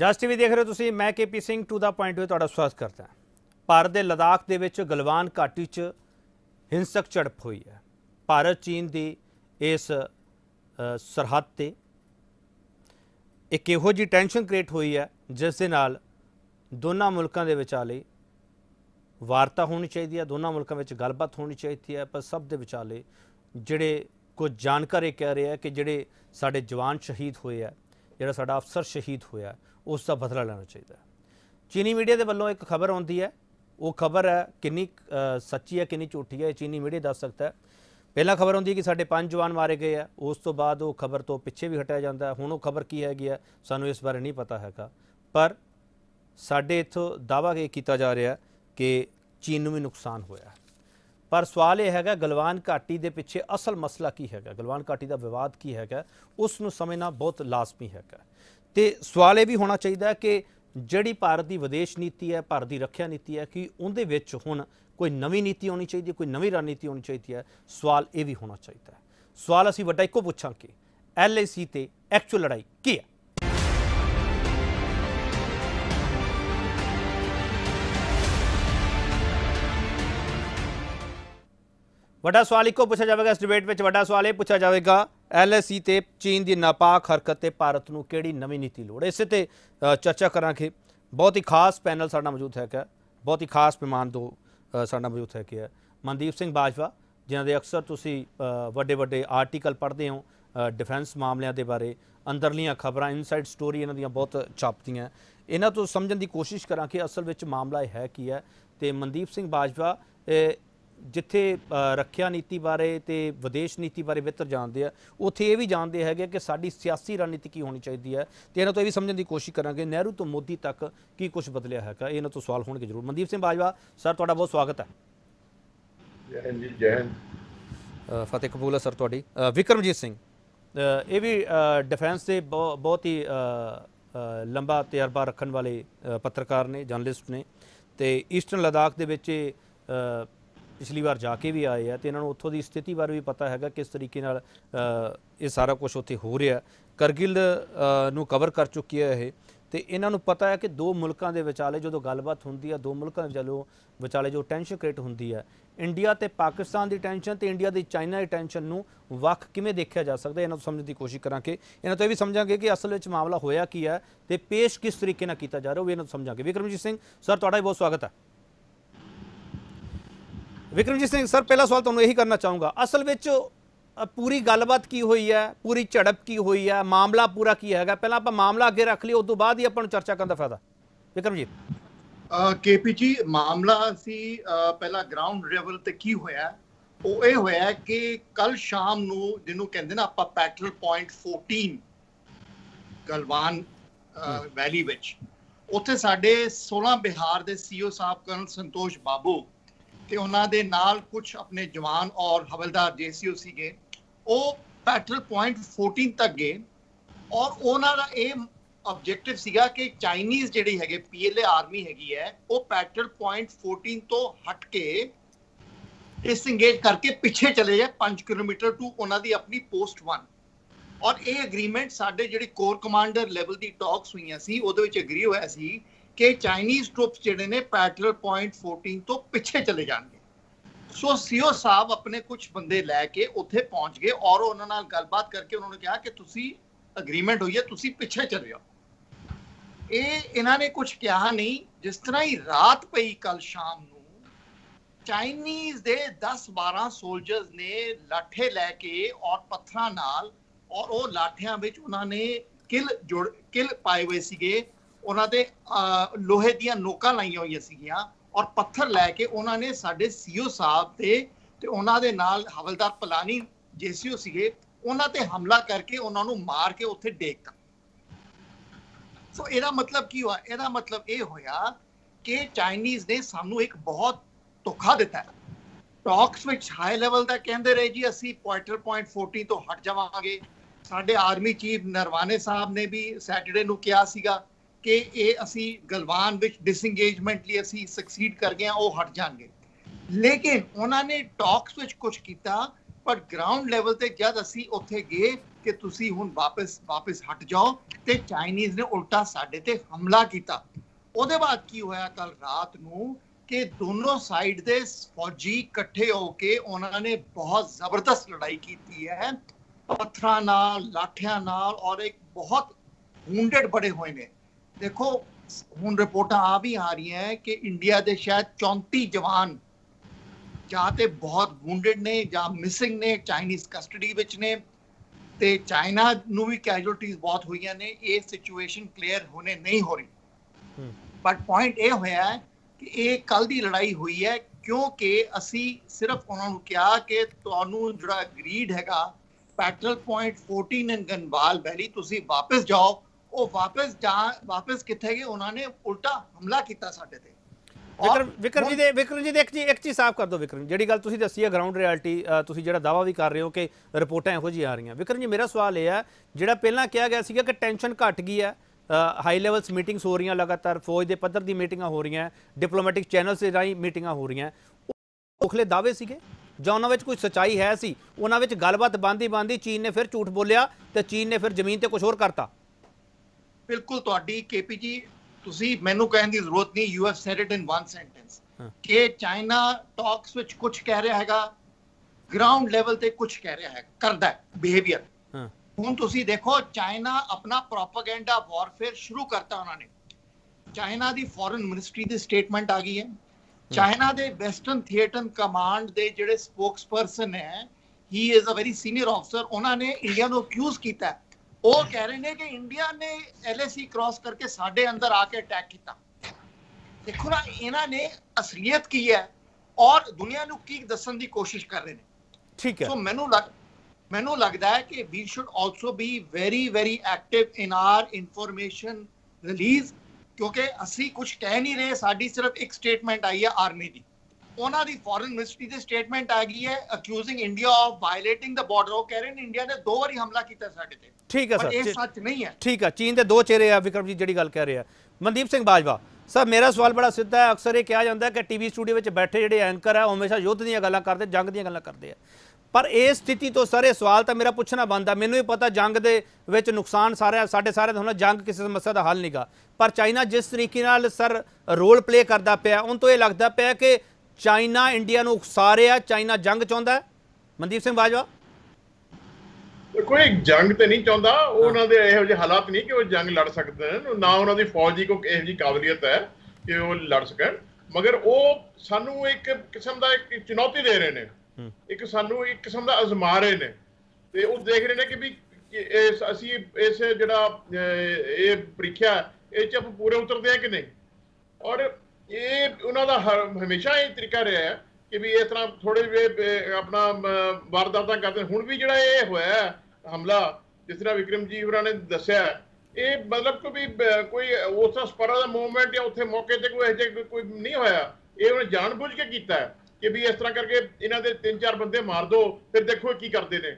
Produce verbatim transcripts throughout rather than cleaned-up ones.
जस टीवी देख रहे हो तुसीं, मैं KP Singh to the point में तुहाडा स्वागत करता। भारत के लद्दाख दे विच गलवान घाटी च हिंसक झड़प हुई है। भारत चीन की इस सरहद ते एक इहो जी टेंशन क्रिएट हुई है जिस दे नाल दोनों मुल्कां दे विचाले वार्ता होनी चाहिए है, दोनों मुल्कां विच गलबात होनी चाहिए है। पर सब दे विचाले जिहड़े कुछ जानकार कह रहे हैं कि जिहड़े साडे जवान शहीद होए है, जिहड़ा साडा अफसर शहीद होया है, उसका बदला लेना चाहिए। चीनी मीडिया के वलों एक खबर आती है, वो खबर है कितनी सच्ची है कितनी झूठी है चीनी मीडिया दस सकता है। पहला खबर आती है कि साढ़े पांच जवान मारे गए हैं, उस तो बाद वो खबर तो पिछे भी हटाया जाता है। हुण वो खबर की हैगी है सानू इस बारे नहीं पता हैगा, पर साढ़े इत्थों दावा ये किया जा रहा है कि चीन नूं भी नुकसान होया। पर सवाल यह है गलवान घाटी के पिछे असल मसला की है, गलवान घाटी का विवाद की है, उसनूं समझना बहुत लाजमी है। तो सवाल यह भी होना चाहिए कि जिहड़ी भारत की विदेश नीति है, भारत की रक्षा नीति है, कि उहदे विच हुण कोई नवी नीति आनी चाहिए, कोई नवी रणनीति आनी चाहिए है। सवाल यह भी होना चाहिए, सवाल असीं वड्डा इक्को पुछांगे, एल ए सी ते एक्चुअल लड़ाई की है? वड्डा सवाल इक्को पूछा जाएगा इस डिबेट में। वड्डा सवाल यह पूछा जाएगा एल ए सी ते चीन की नापाक हरकत ते भारत नूं किहड़ी नवी नीति लोड़ है। इसे ते चर्चा करांगे। बहुत ही खास पैनल साडा मौजूद हैगा, बहुत ही खास मेहमान दो साडा मौजूद हैगे है मनदीप सिंह बाजवा, जिन्हां दे अक्सर तुसीं वड्डे वड्डे आर्टिकल पढ़दे हो डिफेंस मामलों के बारे, अंदरलियां खबरां इनसाइड स्टोरी इन्हां दियां बहुत छापदियां। इन्हां तो समझण की कोशिश करां कि असल विच मामला है की है। तो मनदीप सिंह बाजवा जिथे रक्षा नीति बारे तो विदेश नीति बारे बेहतर जानते हैं, उत्थे ये भी जानते हैं कि साड़ी सियासी रणनीति की होनी चाहिए है। तो इन्हों तो यह भी समझने की कोशिश करांगे नेहरू तो मोदी तक की कुछ बदलिया है। इन्हों तो सवाल होने के जरूर। मनदीप सिंह बाजवा सर, तुहाडा बहुत स्वागत है। जय हिंद जी, जय हिंद। फतेह कबूल है सर तुहाडी। विक्रमजीत सिंह, ये भी डिफेंस से बहु बहुत ही लंबा तजर्बा रखने वाले पत्रकार ने, जर्नलिस्ट ने, तो ईस्टर्न लद्दाख के पिछली बार जाके भी आए हैं, तो इन्हों उत्थों की स्थिति बारे भी पता है किस तरीके नाल ये सारा कुछ उत्थे हो रहा है। करगिल नूं कवर कर चुकी है ये, तो इन्हों पता है कि दो मुल्कों के विचाले जो गलबात होंदी है, दो मुल्कों जो विचाले जो टेंशन क्रिएट होंदी है, इंडिया तो पाकिस्तान की टेंशन तो इंडिया की चाइना की टेंशन नूं वख किवें देखा जा सकता है। इन्हों समझने की कोशिश करांगे। इन्हों तो यह भी समझांगे कि असल विच मामला होया की है तो पेश किस तरीके नाल कीता जा रहा है, वो भी इन्हों समझांगे। विक्रमजीत सिंह सर, तुहाडा बहुत स्वागत है। विक्रमजीत सिंह सर, पहला सवाल तुहानूं यही करना चाहूँगा, असल विच पूरी गलबात की हुई है, पूरी झड़प की हुई है, मामला पूरा की है? पहला आप मामला अगे रख लिया, उस तो बाद ही अपन चर्चा करने का फायदा। विक्रमजीत के पी जी, मामला सी पहला ग्राउंड लेवल ते की होया, वो यह होया कि कल शाम नूं जिन्हों कहंदे ना आपां पैटल पॉइंट चौदह गलवान वैली विच, उत्थे साडे सोलह बिहार के सी ओ साहब कर्नल संतोष बाबू ते उन्हां दे नाल कुछ अपने जवान और हवलदार जे सी ओ सीगे, वो पैटल पॉइंट चौदह तक गए और उन्हां दा एम ऑब्जेक्टिव सीगा कि चाइनीज़ जिहड़ी हैगे पीएलए आर्मी हैगी है, वो पैटल पॉइंट चौदह तो हट के डिसएंगेज करके पिछे चले जाए पाँच किलोमीटर टू उन्हां दी अपनी पोस्ट वन। और ये एग्रीमेंट साडे जिहड़ी कोर कमांडर लैवल की टॉक्स हुई सी, उहदे विच एग्री होया सी कि चाइनीज़ ट्रुप्स जिहड़े ने पैटल पॉइंट चौदह तो पिछे चले जाएंगे। सो सीओ साहब अपने कुछ बंदे लैके उत्थे पहुंच गए और उन्हां नाल गलबात करके उन्होंने कहा कि तुसी अग्रीमेंट होई है, तुसी पिछे चले जाओ। ये इन्हां ने कुछ कहा नहीं। जिस तरह ही रात पई कल शाम नूं, चाइनीज़ दे दस बारह सोल्जर्स ने लाठे लैके और पत्थरां नाल और वो लाठियां विच उन्हां ने किल जोड़ किल पाए हुए सीगे, उन्हां दे लोहे दियां नोकां लाइयां होईयां सीगियां और पत्थर लैके उन्हां ने साडे सीओ साहब ते ते उन्हां दे नाल हवलदार पलानी जेसीओ सीगे, उन्हां ते हमला करके उन्हां नूं मार के उत्थे डेकता। सो इहदा मतलब की होया? इहदा मतलब ये होया कि चाइनीज़ ने सानूं एक बहुत धोखा दिता है। टॉक्स विच हाई लैवल दा कहंदे रहे जी असीं पैटल पॉइंट चौदह तो हट जावांगे। साडे आर्मी चीफ नरवाने साहब ने भी सैटरडे नूं किहा सीगा कि ये असी गलवान विच डिसएंगेजमेंट लिए असी सक्सीड कर गए, वो हट जाएंगे। लेकिन उन्होंने टॉक्स विच कुछ किया पर ग्राउंड लेवल ते जद असी उत्थे गए कि तुसी हुन वापस वापस हट जाओ ते चाइनीज़ ने उल्टा साडे ते हमला कीता। ओदे बाद की होया कल रात नूं कि दोनों साइड दे फौजी इकट्ठे होके उन्होंने बहुत जबरदस्त लड़ाई की है, पत्थरां नाल, लाठियां नाल, और एक बहुत वुंडेड बड़े हुए ने। देखो हुन रिपोर्टां आ भी आ रही हैं कि इंडिया के शायद चौंती जवान जाते बहुत वुंडेड ने या मिसिंग ने, चाइनीज़ कस्टडी विच ने, ते चाइना नूं भी कैजुअलिटीज बहुत हुई ने। ये सिचुएशन क्लीयर होने नहीं हो रही, बट पॉइंट ये होया है कि ये कल की लड़ाई हुई है क्योंकि असी सिर्फ उन्होंने कहा कि तुहानू जिहड़ा ग्रीड हैगा पैटर्न पॉइंट फोर्टीन एंड गनवाल वैली तुसी वापस जाओ, और वापस जा वापस कितने गए उन्होंने उल्टा हमला किया साडे ते। विक्रम विक्रम जी दे विक्रम जी दे एक चीज एक चीज साफ कर दो विक्रम, जिहड़ी गल तुसी दस्सी है ग्राउंड रियलिटी, तुसी जिहड़ा दावा भी कर रहे हो कि रिपोर्टां इहो जी आ रही हैं। विक्रम जी मेरा सवाल यह है, जिहड़ा पहला कहा गया सीगा कि टेंशन घट गई है, हाई लेवल्स मीटिंग्स हो रही हैं लगातार, फौज के पद्धर की मीटिंग हो रही हैं, डिप्लोमैटिक चैनल से राही मीटिंग हो रही हैं, खोखले दावे सीगे ਜਾਂ ਉਹਨਾਂ ਵਿੱਚ ਕੋਈ ਸੱਚਾਈ ਹੈ ਸੀ? ਉਹਨਾਂ ਵਿੱਚ ਗੱਲਬਾਤ ਬੰਦੀ ਬੰਦੀ ਚੀਨ ਨੇ ਫਿਰ ਝੂਠ ਬੋਲਿਆ ਤੇ ਚੀਨ ਨੇ ਫਿਰ ਜ਼ਮੀਨ ਤੇ ਕੁਝ ਹੋਰ ਕਰਤਾ। ਬਿਲਕੁਲ ਤੁਹਾਡੀ ਕੇਪੀ ਜੀ, ਤੁਸੀਂ ਮੈਨੂੰ ਕਹਿਣ ਦੀ ਜ਼ਰੂਰਤ ਨਹੀਂ, you have said it in one sentence ਕਿ ਚਾਈਨਾ ਟਾਕਸ ਵਿੱਚ ਕੁਝ ਕਹਿ ਰਿਹਾ ਹੈਗਾ, ਗਰਾਊਂਡ ਲੈਵਲ ਤੇ ਕੁਝ ਕਹਿ ਰਿਹਾ ਹੈ, ਕਰਦਾ ਹੈ ਬਿਹੇਵੀਅਰ। ਹੁਣ ਤੁਸੀਂ ਦੇਖੋ ਚਾਈਨਾ ਆਪਣਾ ਪ੍ਰੋਪਗੈਂਡਾ ਵਾਰਫੇਅਰ ਸ਼ੁਰੂ ਕਰਤਾ ਉਹਨਾਂ ਨੇ। ਚਾਈਨਾ ਦੀ ਫੋਰਨ ਮਿਨਿਸਟਰੀ ਦੀ ਸਟੇਟਮੈਂਟ ਆ ਗਈ ਹੈ, चाइना दे वेस्टर्न थिएटर कमांड दे जिहड़े स्पोक्सपर्सन है, he is a very senior officer, उन्होंने इंडिया को अक्यूज किया। वो कह रहे हैं कि इंडिया ने एल ए सी क्रॉस करके साडे अंदर आके अटैक किया। देखो ना इन्होंने असलियत की है और दुनिया को की दसन की कोशिश कर रहे हैं। ठीक है, सो मैनू लग मैनू लगता है कि we should also be very very active in our information release, क्योंकि असी कुछ कह नहीं रहे, साड़ी सिर्फ एक स्टेटमेंट आई है आर्मी की, उन्होंने फॉरेन मिनिस्ट्री की स्टेटमेंट आ गई है accusing India of violating the border. वो कह रहे हैं इंडिया ने दो बार हमला किया साडे ते। ठीक है सर, ये सच नहीं है। ठीक है, चीन के दो चेहरे हैं विक्रम जी जिहड़ी गल कह रहे हैं। मनदीप सिंह बाजवा सर, मेरा सवाल बड़ा सीधा है, अक्सर ये कहा जाता है कि टीवी स्टूडियो में बैठे जिहड़े एंकर है हमेशा युद्ध दी गल्लां करदे, जंग दी गल्लां करदे है, पर इस स्थिति तो सर यह सवाल तो मेरा पूछना बनता। मैनू भी पता जंग के विच नुकसान सारा साढ़े सारे होना, जंग किसी समस्या का हल नहीं गा, पर चाइना जिस तरीके नाल सर रोल प्ले करता पाया, उन तो यह लगता पाया कि चाइना इंडिया को उकसा रहा, चाइना जंग चाहता है। मनदीप सिंह बाजवा, कोई जंग तो नहीं चाहता, उन्होंने यह जे हालात नहीं कि वो जंग लड़ सकते हैं, ना उन्होंने फौज की कोई यह जी काबलियत है कि वो लड़ सकन, मगर वो सानू एक किस्म का एक चुनौती दे रहे हैं, एक सानू एक किस्म का आजमा रहे हैं, तो वो देख रहे हैं कि भी इस असी इस जड़ा ये परीक्षा ये च पूरे उतरते हैं कि नहीं। और ये उन्होंने हर हमेशा ये तरीका रहा है कि भी इस तरह थोड़े जे अपना वारदात करते। हुण भी जड़ा ये होया हमला, जिस तरह विक्रम जी होरां ने दस्सिया, ये मतलब को भी कोई उस स्परा दा मूवमेंट या उत्थे मौके ते कोई ऐसा कोई नहीं होया, ये उन्हें जानबूझ के किया है कि भी इस तरह करके इन्हों के तीन चार बंदे मार दो फिर देखो की करते हैं।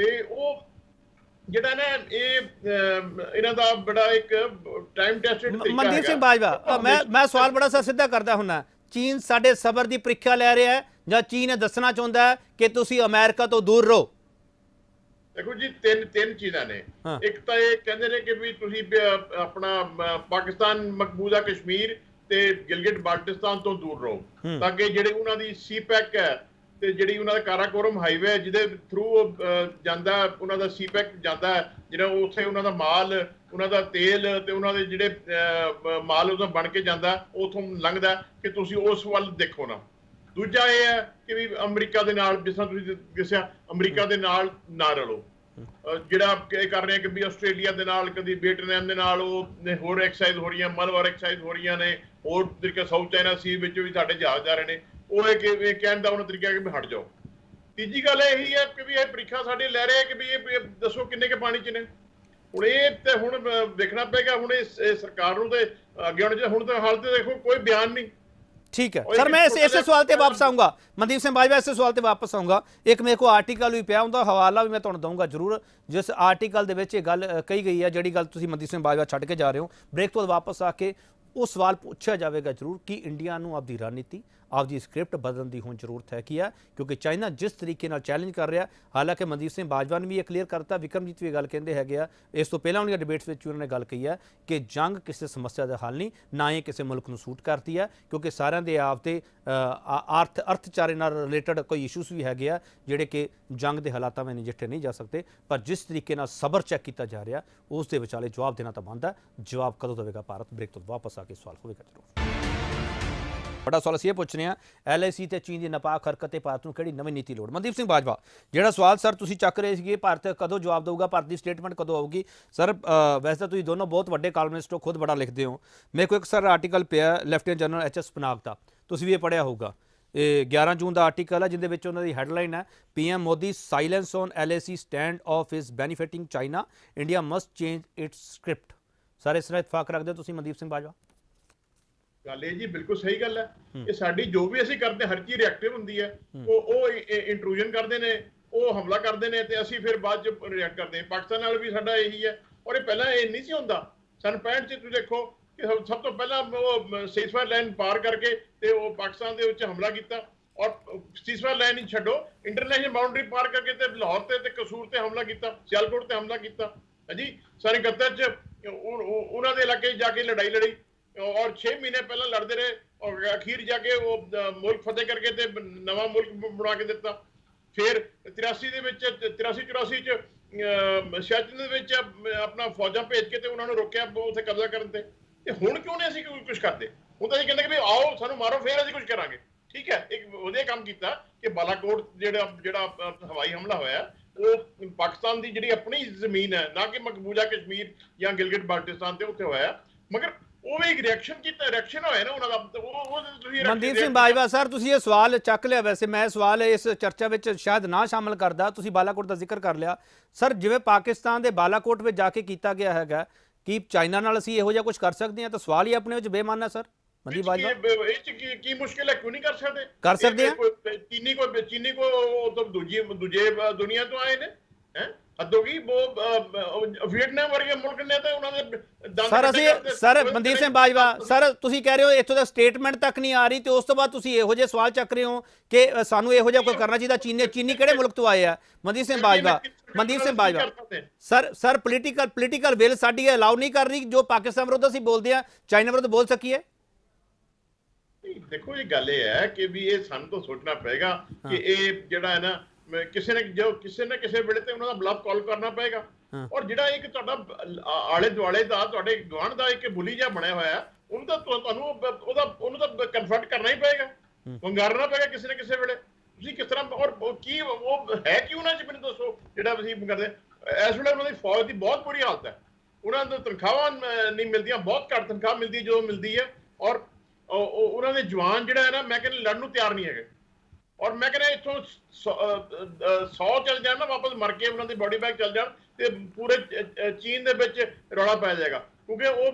तो वो ਜਿਹੜਾ ਨਾ ਇਹ ਇਹਨਾਂ ਦਾ ਬੜਾ ਇੱਕ ਟਾਈਮ ਟੈਸਟਡ ਤਰੀਕਾ ਹੈ। ਮਨਦੀਪ ਸਿੰਘ ਬਾਜਵਾ, ਮੈਂ ਮੈਂ ਸਵਾਲ ਬੜਾ ਸਿੱਧਾ ਕਰਦਾ ਹੁੰਨਾ, ਚੀਨ ਸਾਡੇ ਸਬਰ ਦੀ ਪ੍ਰੀਖਿਆ ਲੈ ਰਿਹਾ ਹੈ ਜਾਂ ਚੀਨ ਦੱਸਣਾ ਚਾਹੁੰਦਾ ਹੈ ਕਿ ਤੁਸੀਂ ਅਮਰੀਕਾ ਤੋਂ ਦੂਰ ਰਹੋ? ਦੇਖੋ ਜੀ, ਤਿੰਨ ਤਿੰਨ ਚੀਜ਼ਾਂ ਨੇ। ਇੱਕ ਤਾਂ ਇਹ ਕਹਿੰਦੇ ਨੇ ਕਿ ਵੀ ਤੁਸੀਂ ਆਪਣਾ ਪਾਕਿਸਤਾਨ ਮਕਬੂਜ਼ਾ ਕਸ਼ਮੀਰ ਤੇ ਗਿਲਗਿਟ ਬਾਲਟਿਸਤਾਨ ਤੋਂ ਦੂਰ ਰਹੋ ਤਾਂ ਕਿ ਜਿਹੜੇ ਉਹਨਾਂ ਦੀ ਸੀਪੈਕ ਹੈ ਤੇ ਜਿਹੜੀ ਉਹਨਾਂ ਦਾ ਕਾਰਾਕੋਰਮ ਹਾਈਵੇ ਜਿਹਦੇ ਥਰੂ ਜਾਂਦਾ ਉਹਨਾਂ ਦਾ ਸੀਪੈਕ ਜਾਂਦਾ, ਜਿਹੜਾ ਉੱਥੇ ਉਹਨਾਂ ਦਾ ਮਾਲ, ਉਹਨਾਂ ਦਾ ਤੇਲ ਤੇ ਉਹਨਾਂ ਦੇ ਜਿਹੜੇ ਮਾਲ ਉਹਦਾ ਬਣ ਕੇ ਜਾਂਦਾ ਉਥੋਂ ਲੰਘਦਾ, ਕਿ ਤੁਸੀਂ ਉਸ ਵੱਲ ਦੇਖੋ ਨਾ। ਦੂਜਾ ਇਹ ਹੈ ਕਿ ਵੀ ਅਮਰੀਕਾ ਦੇ ਨਾਲ, ਜਿਸ ਤਰ੍ਹਾਂ ਤੁਸੀਂ ਦੱਸਿਆ, ਅਮਰੀਕਾ ਦੇ ਨਾਲ ਨਾ ਰਲੋ। ਜਿਹੜਾ ਇਹ ਕਰ ਰਹੇ ਕਿ ਵੀ ਆਸਟ੍ਰੇਲੀਆ ਦੇ ਨਾਲ, ਕਦੀ ਵੀਅਟਨਾਮ ਦੇ ਨਾਲ, ਉਹ ਹੋਰ ਐਕਸਰਸਾਈਜ਼ ਹੋ ਰਹੀਆਂ, ਮਲਵਾਰ ਐਕਸਰਸਾਈਜ਼ ਹੋ ਰਹੀਆਂ ਨੇ, ਹੋਰ ਤਰੀਕੇ ਸਾਊਥ ਚਾਈਨਾ ਸੀ ਵਿੱਚ ਵੀ ਸਾਡੇ ਜਹਾਜ਼ ਜਾ ਰਹੇ ਨੇ, ਉਹ ਇਹ ਕਿ ਕਹਿਣ ਦਾ ਉਹਨਾਂ ਤਰੀਕਾ ਕਿ ਹਟ ਜਾਓ। ਤੀਜੀ ਗੱਲ ਇਹੀ ਹੈ ਕਿ ਵੀ ਇਹ ਪ੍ਰੀਖਿਆ ਸਾਡੇ ਲੈ ਰਹੇ ਕਿ ਵੀ ਇਹ ਦੱਸੋ ਕਿੰਨੇ ਕੁ ਪਾਣੀ 'ਚ ਨੇ। ਹੁਣ ਇਹ ਤੇ ਹੁਣ ਵੇਖਣਾ ਪਏਗਾ, ਹੁਣ ਇਹ ਸਰਕਾਰ ਨੂੰ ਤੇ ਅੱਗੇ ਆਉਣਾ ਚਾਹੀਦਾ। ਹੁਣ ਤਾਂ ਹਾਲ ਤੇ ਦੇਖੋ ਕੋਈ ਬਿਆਨ नहीं। ठीक है सर, मैं ऐसे ऐसे सवाल से वापस आऊँगा। मनदीप सिंह बाजवा, ऐसे सवाल से वापस आऊँगा। एक मेरे को आर्टिकल भी पाया, उनका हवाला भी मैं तुहानूं दूंगा जरूर, जिस आर्टिकल दे विच गल कही गई है, जिहड़ी गल तुसीं मनदीप सिंह बाजवा छड्ड के जा रहे हो। ब्रेक तो वापस आके वो सवाल पूछा जाएगा जरूर कि इंडिया को अपनी रणनीति आपकी स्क्रिप्ट बदलने की हुण जरूरत है कि है क्योंकि चाइना जिस तरीके नाल चैलेंज कर रहा हालांकि मनदीप सिंह बाजवा ने भी यह क्लीयर करता विक्रमजीत भी गल कहते हैं इस तो पहला उन्होंने डिबेट्स में उन्होंने गल कही है कि जंग किसी समस्या का हल नहीं ना ही किसी मुल्क को सूट करती है क्योंकि सारे दे आपते अर्थ अर्थचारे रिलेटेड कोई इशूस भी है जोड़े कि जंग के हालातों में नजिठे नहीं जा सकते पर जिस तरीके सबर चैक किया जा रहा उसके विचाले जवाब देना तो बनता जवाब कदों देगा भारत ब्रेक तो वापस आके सवाल होगा जरूर बड़ा सवाल असं यह पूछने एल आई सी तो चीन की नापाक हरकत भारत को कि नवी नीति लड़ मनदीप सिंह बाजवा जो सवाल सर तुम चक रहे थे भारत कदों जवाब देगा भारत की स्टेटमेंट कदों आएगी सर वैसे तो दोनों बहुत बड़े कॉलमिस्ट हो खुद बड़ा लिखते हो मेरे को एक सर आर्टिकल पे lieutenant general H S Panag का तुम भी यह पढ़िया होगा ग्यारह जून का आर्टिकल है जिंदे उन्होंने हैडलाइन है P M Modi silence on L A C stand of is benefiting China India must change its script sir इस तरह इतफाक रखते हो मनदीप सिंह बाजवा ਗੱਲ ਇਹ ਜੀ ਬਿਲਕੁਲ ਸਹੀ ਗੱਲ ਹੈ ਇਹ ਸਾਡੀ ਜੋ ਵੀ ਅਸੀਂ ਕਰਦੇ ਹਰ ਚੀਜ਼ ਰਿਐਕਟਿਵ ਹੁੰਦੀ ਹੈ ਉਹ ਉਹ ਇੰਟਰੂਜਨ ਕਰਦੇ ਨੇ ਉਹ ਹਮਲਾ ਕਰਦੇ ਨੇ ਤੇ ਅਸੀਂ ਫਿਰ ਬਾਅਦ ਚ ਰਿਐਕਟ ਕਰਦੇ ਹਾਂ ਪਾਕਿਸਤਾਨ ਨਾਲ ਵੀ ਸਾਡਾ ਇਹੀ ਹੈ ਔਰ ਇਹ ਪਹਿਲਾਂ ਇਹ ਨਹੀਂ ਸੀ ਹੁੰਦਾ ਸਨ ਪੈਂਹਠ ਚ ਤੁਸੀਂ ਦੇਖੋ ਕਿ ਸਭ ਤੋਂ ਪਹਿਲਾਂ ਉਹ ਸੀਜ਼ਫਾਇਰ ਲਾਈਨ ਪਾਰ ਕਰਕੇ ਤੇ ਉਹ ਪਾਕਿਸਤਾਨ ਦੇ ਵਿੱਚ ਹਮਲਾ ਕੀਤਾ ਔਰ ਸੀਜ਼ਫਾਇਰ ਲਾਈਨ ਹੀ ਛੱਡੋ ਇੰਟਰਨੈਸ਼ਨਲ ਬਾਉਂਡਰੀ ਪਾਰ ਕਰਕੇ ਤੇ ਲਾਹੌਰ ਤੇ ਤੇ ਕਸੂਰ ਤੇ ਹਮਲਾ ਕੀਤਾ ਸਿਆਲਕੋਟ ਤੇ ਹਮਲਾ ਕੀਤਾ ਹਾਂਜੀ ਸਨ ਇਕੱਤਰ ਚ ਉਹਨਾਂ ਦੇ ਇਲਾਕੇ ਜਾ ਕੇ ਲੜਾਈ ਲੜੀ और छह महीने पहला लड़ते रहे और अखीर जाके वो मुल्क फतेह करके ते नवा मुल्क बना के दिता फिर तिरासी तिरासी चौरासी शायद अपना फौजा भेज के उन्होंने रोकया उसे कब्जा करने हुण क्यों नहीं असीं कुछ करते हुण तां असीं कहंदे कि भाई आओ सानू मारो फिर असीं कुछ करांगे ठीक है एक वधिया काम कीता कि बालाकोट जिहड़ा जिहड़ा हवाई हमला होया वो पाकिस्तान की जिहड़ी अपनी जमीन है ना कि मकबूजा कश्मीर या गिलगिट बाल्टिस्तान ते उत्थे होया मगर मनदीप सिंह बाजवा सर तुसीं ये सवाल चक लिया वैसे मैं सवाल इस चर्चा विच शायद ना शामिल करदा तुसीं बालाकोट का जिक्र कर लिया सर जिवें पाकिस्तान के बालाकोट में जाके किया गया है कि चाइना नाल असीं इहो जिहा कुछ कर सकते हैं तो सवाल ही अपने विच बेमान है सर मनदीप बाजवा की मुश्किल है क्यों नहीं कर सकते कर सकते हैं चीनी कोई चीनी को दूजी दूजे दुनिया तो आए ने अलाउ नहीं कर रही जो पाकिस्तान विरुद्ध असीं बोलदे आ चाइना विरुद्ध बोल सकीए देखो ये गल है कि भी ये सानू तो सोचना पएगा कि ये जिहड़ा है ना किसी ने जो किसी ने किसी वे उन्होंने बलफ कॉल करना पएगा और जो एक आले दुआले का गुआढ़ का एक बुली जहा बनया हुआ कन्फर्ट करना ही पेगा वंगारना पेगा किसी ने किसी वे किस तरह और की वो है कि उन्होंने मैंने दसो जो करते इस वे उन्होंने फौज की बहुत बुरी हालत है उन्होंने तनख्वाह नहीं मिलती बहुत घट तनख्वाह मिलती जो मिलती है और उन्होंने जवान जोड़ा है ना मैं कहना लड़न को तैयार नहीं है और मैं कहना इतों सौ चल जाए ना वापस मर के उन्होंने बॉडी बैग चल जाए पूरे चीन के रौला पै जाएगा क्योंकि वो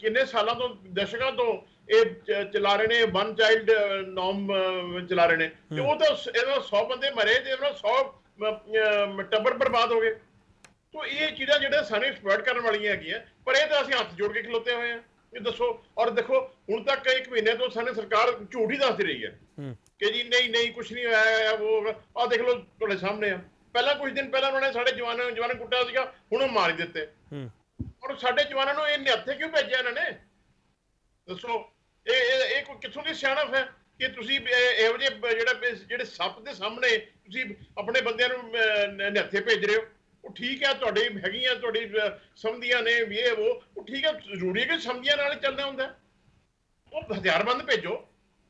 किन्ने सालों तो दशकों तो ये चला रहे हैं वन चाइल्ड नॉर्म चला रहे हैं वो तो सौ बंदे मरे तो सौ टब्बर बर्बाद हो गए तो ये चीज़ा जो सानू एक्सपर्ट करने वाली है पर ये तो असीं हाथ जोड़ के खिलोते हुए हैं दसो और देखो हुण तक एक महीने तो सानू सरकार झूठ ही दसदी रही है कि जी नहीं नहीं कुछ नहीं होया वो आ देख लो तुहाडे सामने है पहला कुछ दिन पहला उन्होंने साडे जवानां नूं जवान कुट्टिया सीगा हुण मार दित्ते और साडे जवानां नूं इन्ने हत्थे क्यों भेजिया इन्हां ने दसो ए ए कोई किथों दी सियाणप है कि तुसीं इहो जिहे जिहड़े जिहड़े सप दे सामने तुसीं अपने बंदिआं नूं नहत्थे भेज रहे हो ठीक है तो है समझिया ने भी ये वो ठीक है जरूरी है कि समझिया नाल चलना हुंदा वो हथियारबंद भेजो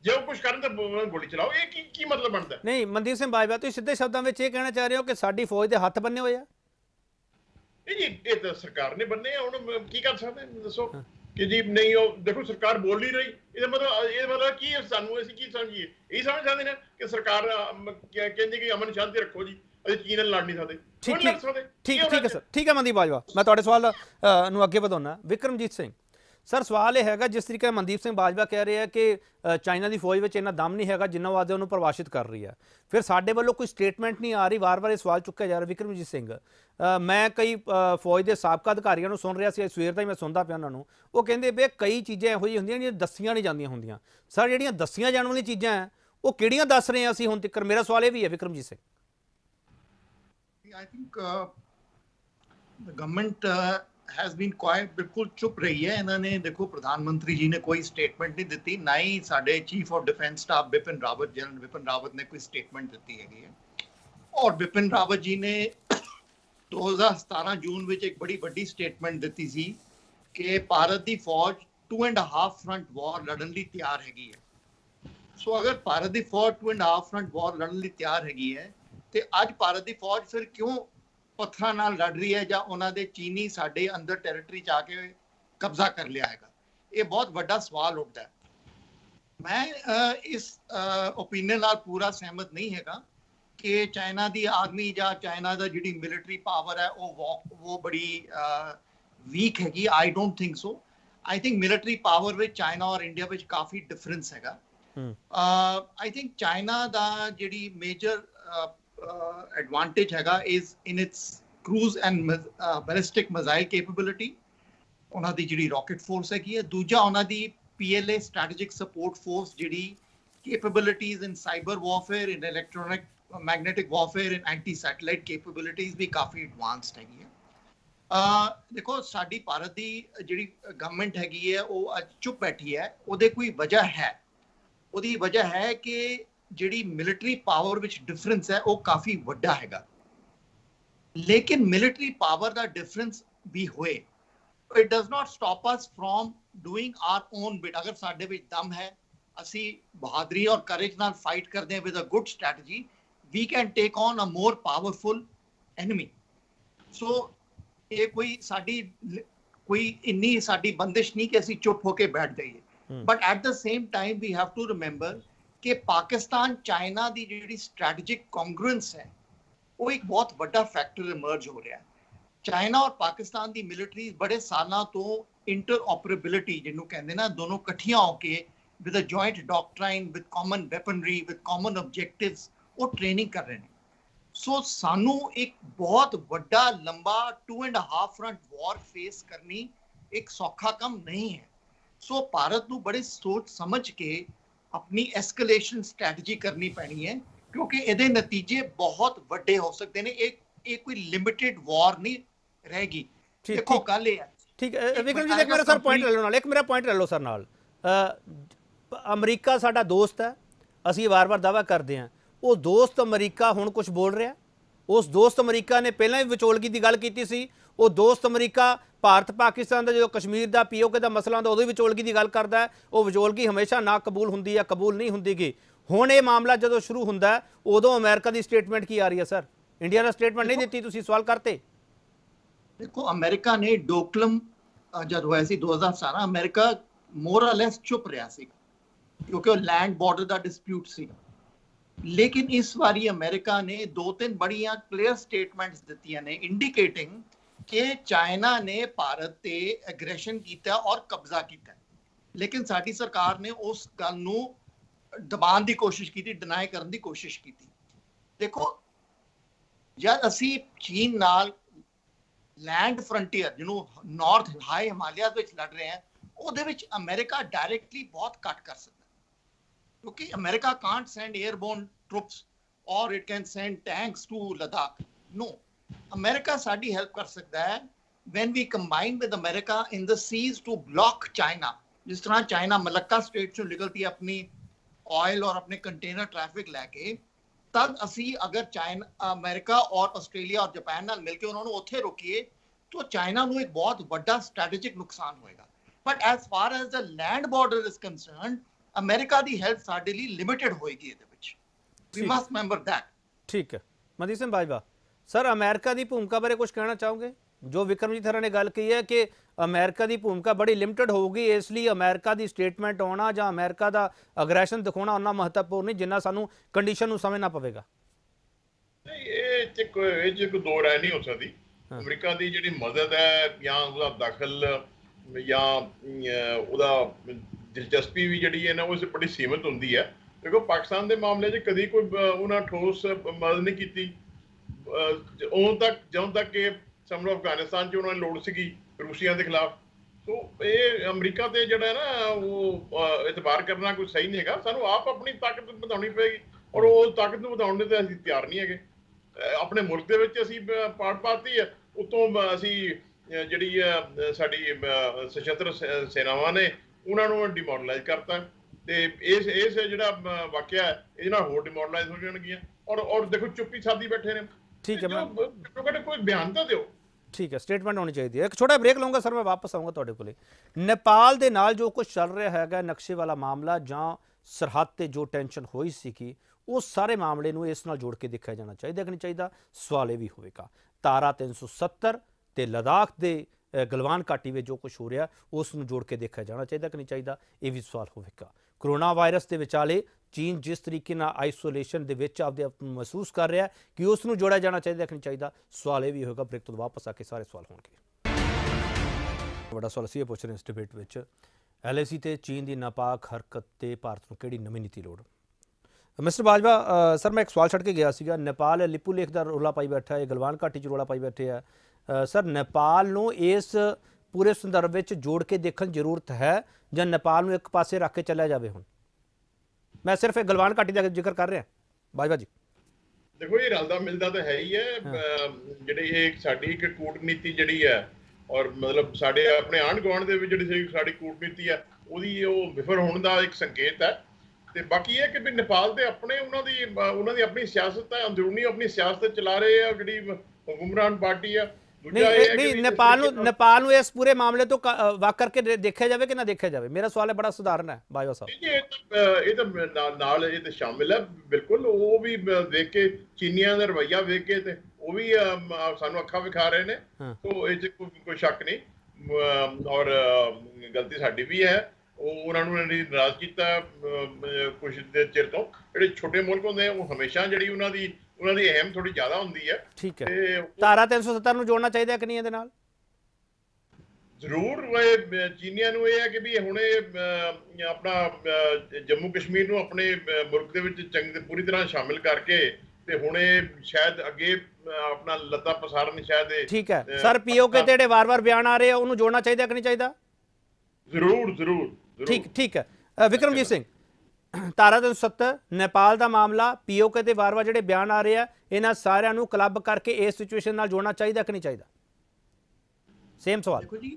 जो कुछ करन तो गोली चलाओ ये की, की मतलब बनता है नहीं मनदीप सिंह बाजवा तुसीं सीधे शब्दां विच ये कहना चाह रहे हो कि साडी फौज दे हथ बन्ने होए आ नहीं जी ये तो सरकार ने बन्ने हुण की कर सकदे दसो कि जी नहीं वो देखो सरकार बोल नहीं रही ये मतलब ये मतलब की सानू असीं की समझिए यही समझ आंदे ने कि सरकार कहंदी कि अमन शांति रखो जी चीन लड़ नहीं सकते ठीक ठीक ठीक ठीक है सर ठीक है मनदीप बाजवा मैं तुहाडे सवाल नूं अगे वधाउणा विक्रमजीत सिंह सर सवाल यह है जिस तरीके मनदीप सिंह बाजवा कह रहे हैं कि चाइना की फौज में इन्ना दम नहीं है जिन्ना वास्ते उन्होंने परिभाषित कर रही है, फिर साढ़े वालों कोई स्टेटमेंट नहीं आ रही। वार बार यह सवाल चुकया जा रहा विक्रमजीत सिंह, मैं कई फौज के सबका अधिकारियों सुन रहा है, सवेर का ही मैं सुनता पाया उन्होंने, वो कहते पे कई चीज़ें यहो जी होंगे दसिया नहीं जाती होंगे। सर जी दसिया जाने वाली चीज़ें हैं वो किड़ियाँ दस रहे हैं असं हूँ तक? मेरा सवाल यह भी है Vikramjit Singh. I think government has been quite, बिल्कुल चुप रही है। इन्होंने देखो प्रधानमंत्री जी ने कोई स्टेटमेंट नहीं दी, ना ही साढ़े chief of defence staff Bipin Rawat, general Bipin Rawat ने कोई स्टेटमेंट दी है। और बिपिन रावत जी ने दो हज़ार सतारह जून में एक बड़ी बड़ी स्टेटमेंट दी सी कि भारत की फौज two and half front war लड़न लई तैयार हैगी है। सो अगर भारत की फौज two and half front war लड़न लई तैयार हैगी है तो अज भारत की फौज फिर क्यों पत्थर नाल लड़ रही है, जां उन्हां दे चीनी साडे अंदर टैरेटरी च आके कब्जा कर लिया है? ये बहुत बड़ा सवाल उठता है। मैं इस ओपीनियन नाल पूरा सहमत नहीं हैगा कि चाइना दी आर्मी जां चाइना दा जिहड़ी मिलिटरी पावर है वो वो, वो बड़ी वीक हैगी। I don't think so. I think military power विच चाइना और इंडिया विच काफ़ी डिफरेंस हैगा। आई थिंक चाइना दा जिहड़ी मेजर एडवांटेज uh, हैगा is in its cruise and ballistic missile capability, उन्हां दी जिहड़ी रॉकेट फोर्स हैगी है। दूजा उन्हां दी पीएलए स्ट्रैटेजिक सपोर्ट फोर्स जिहड़ी capabilities in cyber warfare, in electronic magnetic warfare, in anti satellite capabilities भी काफ़ी एडवांसड हैगी है। uh, देखो साडी भारत दी जिहड़ी गवर्नमेंट हैगी है वह अज चुप बैठी है, उहदे कोई वजह है। उहदी वजह है कि जिहड़ी मिलिटरी पावर विच डिफरेंस है वह काफ़ी वड्डा हैगा, लेकिन मिलिटरी पावर का डिफरेंस भी होए it does not stop us from doing our own bit. अगर साडे विच दम है, असी बहादुरी और करेज नाल फाइट करते हैं with a good strategy, we can take on a more powerful enemy. So ये कोई साडी कोई इन्नी साडी बंदिश नहीं कि असी चुप होकर बैठ जाइए। But at the same time we have to remember कि पाकिस्तान चाइना की जी स्ट्रैटेजिक कॉन्ग्रुएंस है वो एक बहुत बड़ा फैक्टर इमर्ज हो रहा है। चाइना और पाकिस्तान की मिलिट्री बड़े सालों तो इंटर ऑपरेबिलिटी जिन्हों कहते ना, दोनों कट्ठियां होके with a joint doctrine, with common weaponry, with common objectives वो ट्रेनिंग कर रहे हैं। सो सानू एक बहुत बड़ा लंबा two and half front war face करनी एक सौखा काम नहीं है। सो भारत को बड़े सोच समझ के अपनी एस्केलेशन स्ट्रैटेजी करनी पैनी है, क्योंकि ये नतीजे बहुत वड्डे हो सकते हैं। एक एक कोई लिमिटेड वॉर नहीं रहेगी। देखो गल है ठीक है विक्रम जी, एक मेरा सर पॉइंट ले लो नाल, एक मेरा पॉइंट ले लो सर नाल। अमरीका साडा दोस्त है, असी वार बार दावा करते हैं। वो दोस्त अमरीका हुण कुछ बोल रहा है? उस दोस्त अमरीका ने पहला भी विचोलगी की गल की सी। वो दोस्त अमरीका भारत पाकिस्तान का जो कश्मीर का पी ओ के का मसला होता उदों विचोलगी की गल करता है। वो विचोलगी हमेशा ना कबूल होंगी या कबूल नहीं होंगी गी। हुण ये मामला जो शुरू होता है उदों अमेरिका की स्टेटमेंट की आ रही है? सर इंडिया ने स्टेटमेंट नहीं दी, तुसीं सवाल करते। देखो अमेरिका ने डोकलम जब होया सी दो हज़ार सतारह अमेरिका मोर और लेस चुप रहा सी, क्योंकि वो लैंड बॉर्डर का डिस्प्यूट सी। लेकिन इस बारी अमेरिका ने दो तीन बड़िया क्लियर स्टेटमेंट्स दित्तियां ने इंडिकेटिंग कि चाइना ने भारत ते एग्रेशन किया और कब्जा किया, लेकिन साडी सरकार ने उस गल नूं दबाने की कोशिश की, डिनाई करने की कोशिश की। देखो जब असी चीन नाल लैंड फ्रंटियर जिन्होंने नॉर्थ हाई हिमालय लड़ रहे हैं उहदे विच अमेरिका डायरेक्टली बहुत घट कर सकता, क्योंकि America can't send airborne troops और it can send tanks to Ladakh. No, America साडी हेल्प कर सकता है when we combine with America in the seas to block China. जिस तरह चाइना मलक्का स्ट्रेट से निकलती है अपनी ऑयल और अपने कंटेनर ट्रैफिक लैके, तद असी अगर चाइना अमेरिका और ऑस्ट्रेलिया और जापान नाल मिलके उन्होंने उत्थे रोकीए तो चाइना को एक बहुत बड़ा स्ट्रैटेजिक नुकसान होएगा। But as far as the land border is concerned America की हेल्प साडे लई लिमिटेड होएगी। इहदे विच वी मस्ट रिमेंबर दैट। ठीक है मनदीप सिंह बाजवा, सर अमेरिका की भूमिका बारे कुछ कहना चाहोगे? जो विक्रमजीत हरा ने गल कही है कि अमेरिका की भूमिका बड़ी लिमिटेड होगी, इसलिए अमेरिका की स्टेटमेंट आना या अमेरिका का अग्रैशन दिखाना उन्ना महत्वपूर्ण नहीं जिन्ना सानू कंडीशन समझना पवेगा। दो राय नहीं हो सकती। अमेरिका की जी मदद है या उसका दखल या उदा दिलचस्पी भी जी है ना उस बड़ी सीमित होंगी है। देखो पाकिस्तान के मामले च कभी कोई उन्हें ठोस मदद नहीं की उदों तक जदों तक कि समझो अफगानिस्तान च उन्होंने लोड़ सी रूसिया के खिलाफ। तो ये अमरीका से जोड़ा है ना वो एतबार करना कोई सही नहीं है। सानू आप अपनी ताकत बढ़ानी पेगी और वो ताकत को बढ़ाने तो असीं तैयार नहीं है। अपने मुल्क दे विच असीं पाट पाती है उतों असीं जिहड़ी साडी सशस्त्र सेनावां ने उन्हां नूं डिमोरलाइज करता ते इस इस जिहड़ा वाकिया है इहदे नाल होर डिमोरलाइज हो जाणगीआं और और देखो चुप्पी साधी बैठे ने। ठीक है मैम, कोई बयान तो दिओ। ठीक है, स्टेटमेंट होनी चाहिए। एक छोटा ब्रेक लूँगा सर, मैं वापस आऊँगा थोड़े को। नेपाल के नाल जो कुछ चल रहा है नक्शे वाला मामला जां सरहद पर जो टेंशन हुई सी वो सारे मामले में इस नाल जोड़ के देखा जाना चाहिए कि नहीं चाहिए। सवाल यह भी होगा धारा तीन सौ सत्तर ते लद्दाख के गलवान घाटी में जो कुछ हो रहा उस नूं जोड़ के देखा जाना चाहिए कि नहीं चाहिए, यह भी सवाल होगा। कोरोना वायरस के विचाले चीन जिस तरीके आइसोलेशन के आपदे महसूस कर रहा है कि उस नूं जोड़ा जाना चाहिए कि नहीं चाहिए, सवाल यह भी होगा। ब्रेक तो वापस आके सारे सवाल होंगे। बड़ा सवाल असीं पूछ रहे हैं इस डिबेट में एल ए सी ते चीन की नापाक हरकत से भारत को किहड़ी नवीं नीति लोड़। मिस्टर बाजवा सर, मैं एक सवाल छड़ के गया सीगा, नेपाल लिपुलेख का रौला पाई बैठा है, गलवान घाटी च रौला पाई बैठे है। सर नेपाल नूं इस पूरे संदर्भ में जोड़ के देखने की जरूरत है या नेपाल नूं एक पासे रख के चलिया जाए? हुण मैं सिर्फ एक गलवान घाटी का जिक्र कर रहा बाजवा जी। देखो ये रलता मिलता तो है ही है जी। साडी एक कूटनीति जी है और मतलब साडे अपने आंढ गुआंढ दे विच जी साडी कूटनीति है उहदी ओह विफल होने का एक संकेत है। तो बाकी है कि भी नेपाल के अपने उन्होंने उन्होंने अपनी सियासत है अंदरूनी अपनी सियासत चला रहे हैं जी हुक्मरान पार्टी है। नहीं, नहीं, नहीं नेपाल नेपाल इस पूरे मामले तो वाक करके देखा जाए कि ना देखा जाए, मेरा सवाल है बड़ा साधारण है बाजवा साहब। ये तो नाल ये तो शामिल है बिल्कुल, वो भी देख के चीनिया का रवैया देख के ते वो भी सानू अखा विखा रहे ने। तो ये कोई शक नहीं और गलती साडी भी है उन्होंने नाराज किया कुछ देर चिर तो जो छोटे मुल्क होंगे वो हमेशा जी उन्होंने उन्होंने अहम थोड़ी ज्यादा होंगी है। ठीक है, धारा तीन सौ सत्तर जोड़ना चाहिए कि नहीं इहदे नाल जरूर। चीनिया नूं यह है कि भी हुणे अपना जम्मू कश्मीर नूं अपने मुल्क दे विच चंगी पूरी तरह शामिल करके ते हुणे शायद अगे अपना लता पसारन शायद। ठीक है सर, पीओके ते वार वार बयान आ रहे उन्होंने जोड़ना चाहिए कि नहीं चाहिए? जरूर जरूर। ठीक ठीक है विक्रमजीत सिंह, धारा तीन सौ सत्तर नेपाल का मामला पीओके के वार वार जो बयान आ रहे हैं इन्होंने सारे क्लब करके इस सिचुएशन नाल जोड़ना चाहिए कि नहीं चाहिए? सेम सवाल। देखो जी,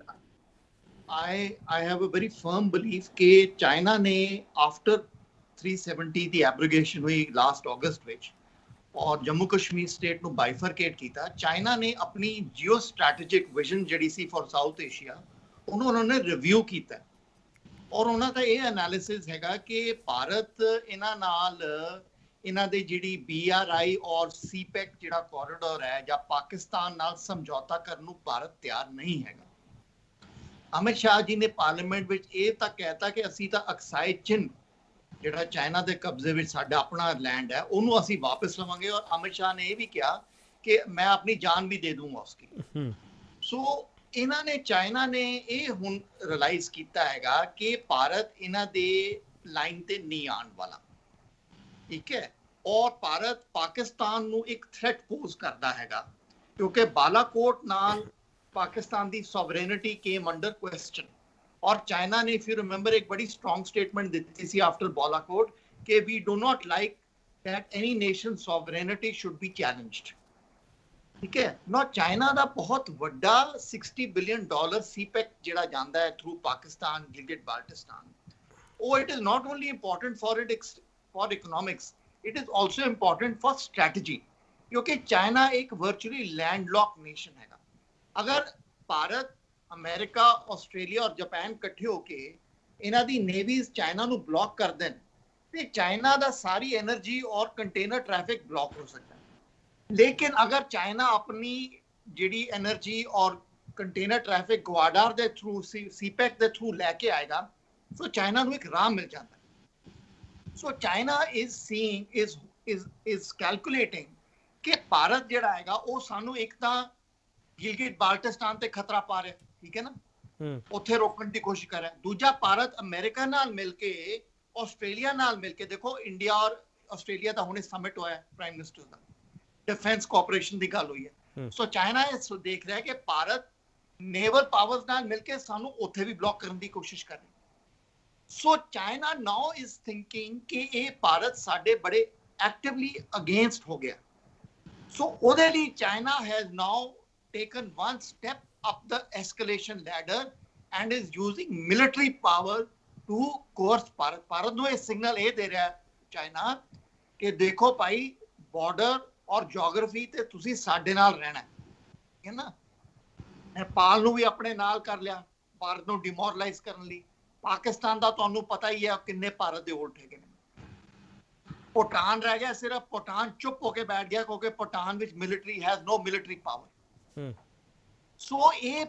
I I have a very firm belief के चाइना ने आफ्टर तीन सौ सत्तर दी एब्रोगेशन हुई लास्ट अगस्त विच और जम्मू कश्मीर स्टेट को बाइफरकेट किया, चाइना ने अपनी जियो स्ट्रैटेजिक विजन जी सी फॉर साउथ एशिया उन्होंने रिव्यू किया और उन्हों का यह एनालिसिस हैगा कि भारत इन्हां नाल इन्हां दे जिहड़ी बी आर आई और सीपैक जिहड़ा कॉरिडोर है जां पाकिस्तान नाल समझौता करन नूं भारत तैयार नहीं हैगा। अमित शाह जी ने पार्लीमेंट विच इह तां कहता कि असीं तां अक्साई चिन्ह जिहड़ा चाइना दे कब्जे विच साडा अपना लैंड है उहनूं असीं वापस लवांगे और अमित शाह ने यह भी कहा कि मैं अपनी जान भी दे दूंगा उसकी। सो इन्हां ने चाइना ने यह हुण रियलाइज किया हैगा कि भारत इन्हां दे लाइन ते नहीं आने वाला। ठीक है, और भारत पाकिस्तान नूं एक थ्रेट पोज करता हैगा क्योंकि बालाकोट नाल पाकिस्तान की सोवरेनिटी केम अंडर क्वेश्चन और चाइना ने फिर रिमेंबर एक बड़ी स्ट्रॉन्ग स्टेटमेंट दी सी आफ्टर बालाकोट कि we do not like that any nation sovereignty should be challenged. ठीक है ना, चाइना का बहुत वड्डा साठ बिलियन डॉलर सीपैक जिहड़ा जांदा है थ्रू पाकिस्तान गिलगिट बाल्टिस्तान ओ it is not only important for it for economics, it is also important for strategy क्योंकि चाइना एक वर्चुअली लैंडलॉक नेशन हैगा। अगर भारत अमेरिका ऑस्ट्रेलिया और जापान इकट्ठे होके इन्हां दी नेवीज चाइना नूं ब्लॉक कर देन ते चाइना दा सारी एनर्जी और कंटेनर ट्रैफिक ब्लॉक हो सकता है। लेकिन अगर चाइना अपनी जिहड़ी एनर्जी और कंटेनर ट्रैफिक ग्वाडार के थ्रू सीपैक के थ्रू लैके आएगा सो चाइना को एक राह मिल जाता है। So China is seeing is is is calculating कि भारत जिहड़ा हैगा वो सानू एक तां गिलगिट बाल्टिस्तान ते खतरा पा रहा है। ठीक है ना, ਉੱਥੇ ਰੋਕਣ ਦੀ ਕੋਸ਼ਿਸ਼ ਕਰ ਰਿਹਾ। ਦੂਜਾ ਭਾਰਤ ਅਮਰੀਕਾ ਨਾਲ ਮਿਲ ਕੇ ਆਸਟ੍ਰੇਲੀਆ ਨਾਲ ਮਿਲ ਕੇ ਦੇਖੋ ਇੰਡੀਆ ਔਰ ਆਸਟ੍ਰੇਲੀਆ ਦਾ ਹੁਣੇ ਸਮਿਟ ਹੋਇਆ ਪ੍ਰਾਈਮ ਮਿਨਿਸਟਰ ਦਾ ਡਿਫੈਂਸ ਕੋਆਪਰੇਸ਼ਨ ਦੀ ਗੱਲ ਹੋਈ ਹੈ। ਸੋ ਚਾਈਨਾ ਇਸ ਦੇਖ ਰਿਹਾ ਕਿ ਭਾਰਤ ਨੇਵਲ ਪਾਵਰਸ ਨਾਲ ਮਿਲ ਕੇ ਸਾਨੂੰ ਉੱਥੇ ਵੀ ਬਲੌਕ ਕਰਨ ਦੀ ਕੋਸ਼ਿਸ਼ ਕਰ ਰਿਹਾ। So China now is thinking ਕਿ ਇਹ ਭਾਰਤ ਸਾਡੇ ਬੜੇ ਐਕਟਿਵਲੀ ਅਗੇਂਸਟ ਹੋ ਗਿਆ। ਸੋ ਉਹਦੇ ਲਈ China has now taken one step up the escalation ladder and is using military power to coerce Bharat. Bharat no a signal eh de raha China ke dekho bhai border aur geography te tusi sade naal rehna hai na। Nepal nu vi apne naal kar liya Bharat nu demoralize karan li। Pakistan da tuhanu pata hi hai kinne Bharat de hold hege ne। Bhutan reh gaya sirf Bhutan chup ho ke baith gaya kyunki Bhutan which military has no military power hmm. So ये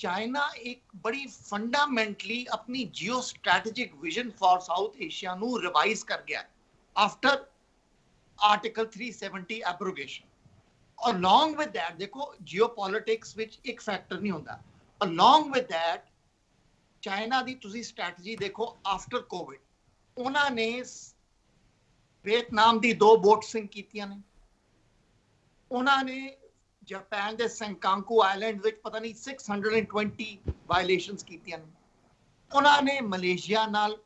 China एक बड़ी fundamentally अपनी geostrategic vision for South Asia नू revise कर गया after article तीन सौ सत्तर एब्रोगेशन। और लॉन्ग विद दैट देखो जियो पॉलिटिक्स विच एक फैक्टर नहीं होता। और लॉन्ग विद दैट चाइना दी तुसी स्ट्रैटेजी देखो आफ्टर कोविड उन्होंने वियतनाम दी दो बोट सिंक कीतियां ने। उन्होंने जापान के सेंकाकू आइलैंड विच पता नहीं छह सौ बीस वायलेशंस कीतियां ने। उन्होंने मलेशिया नाल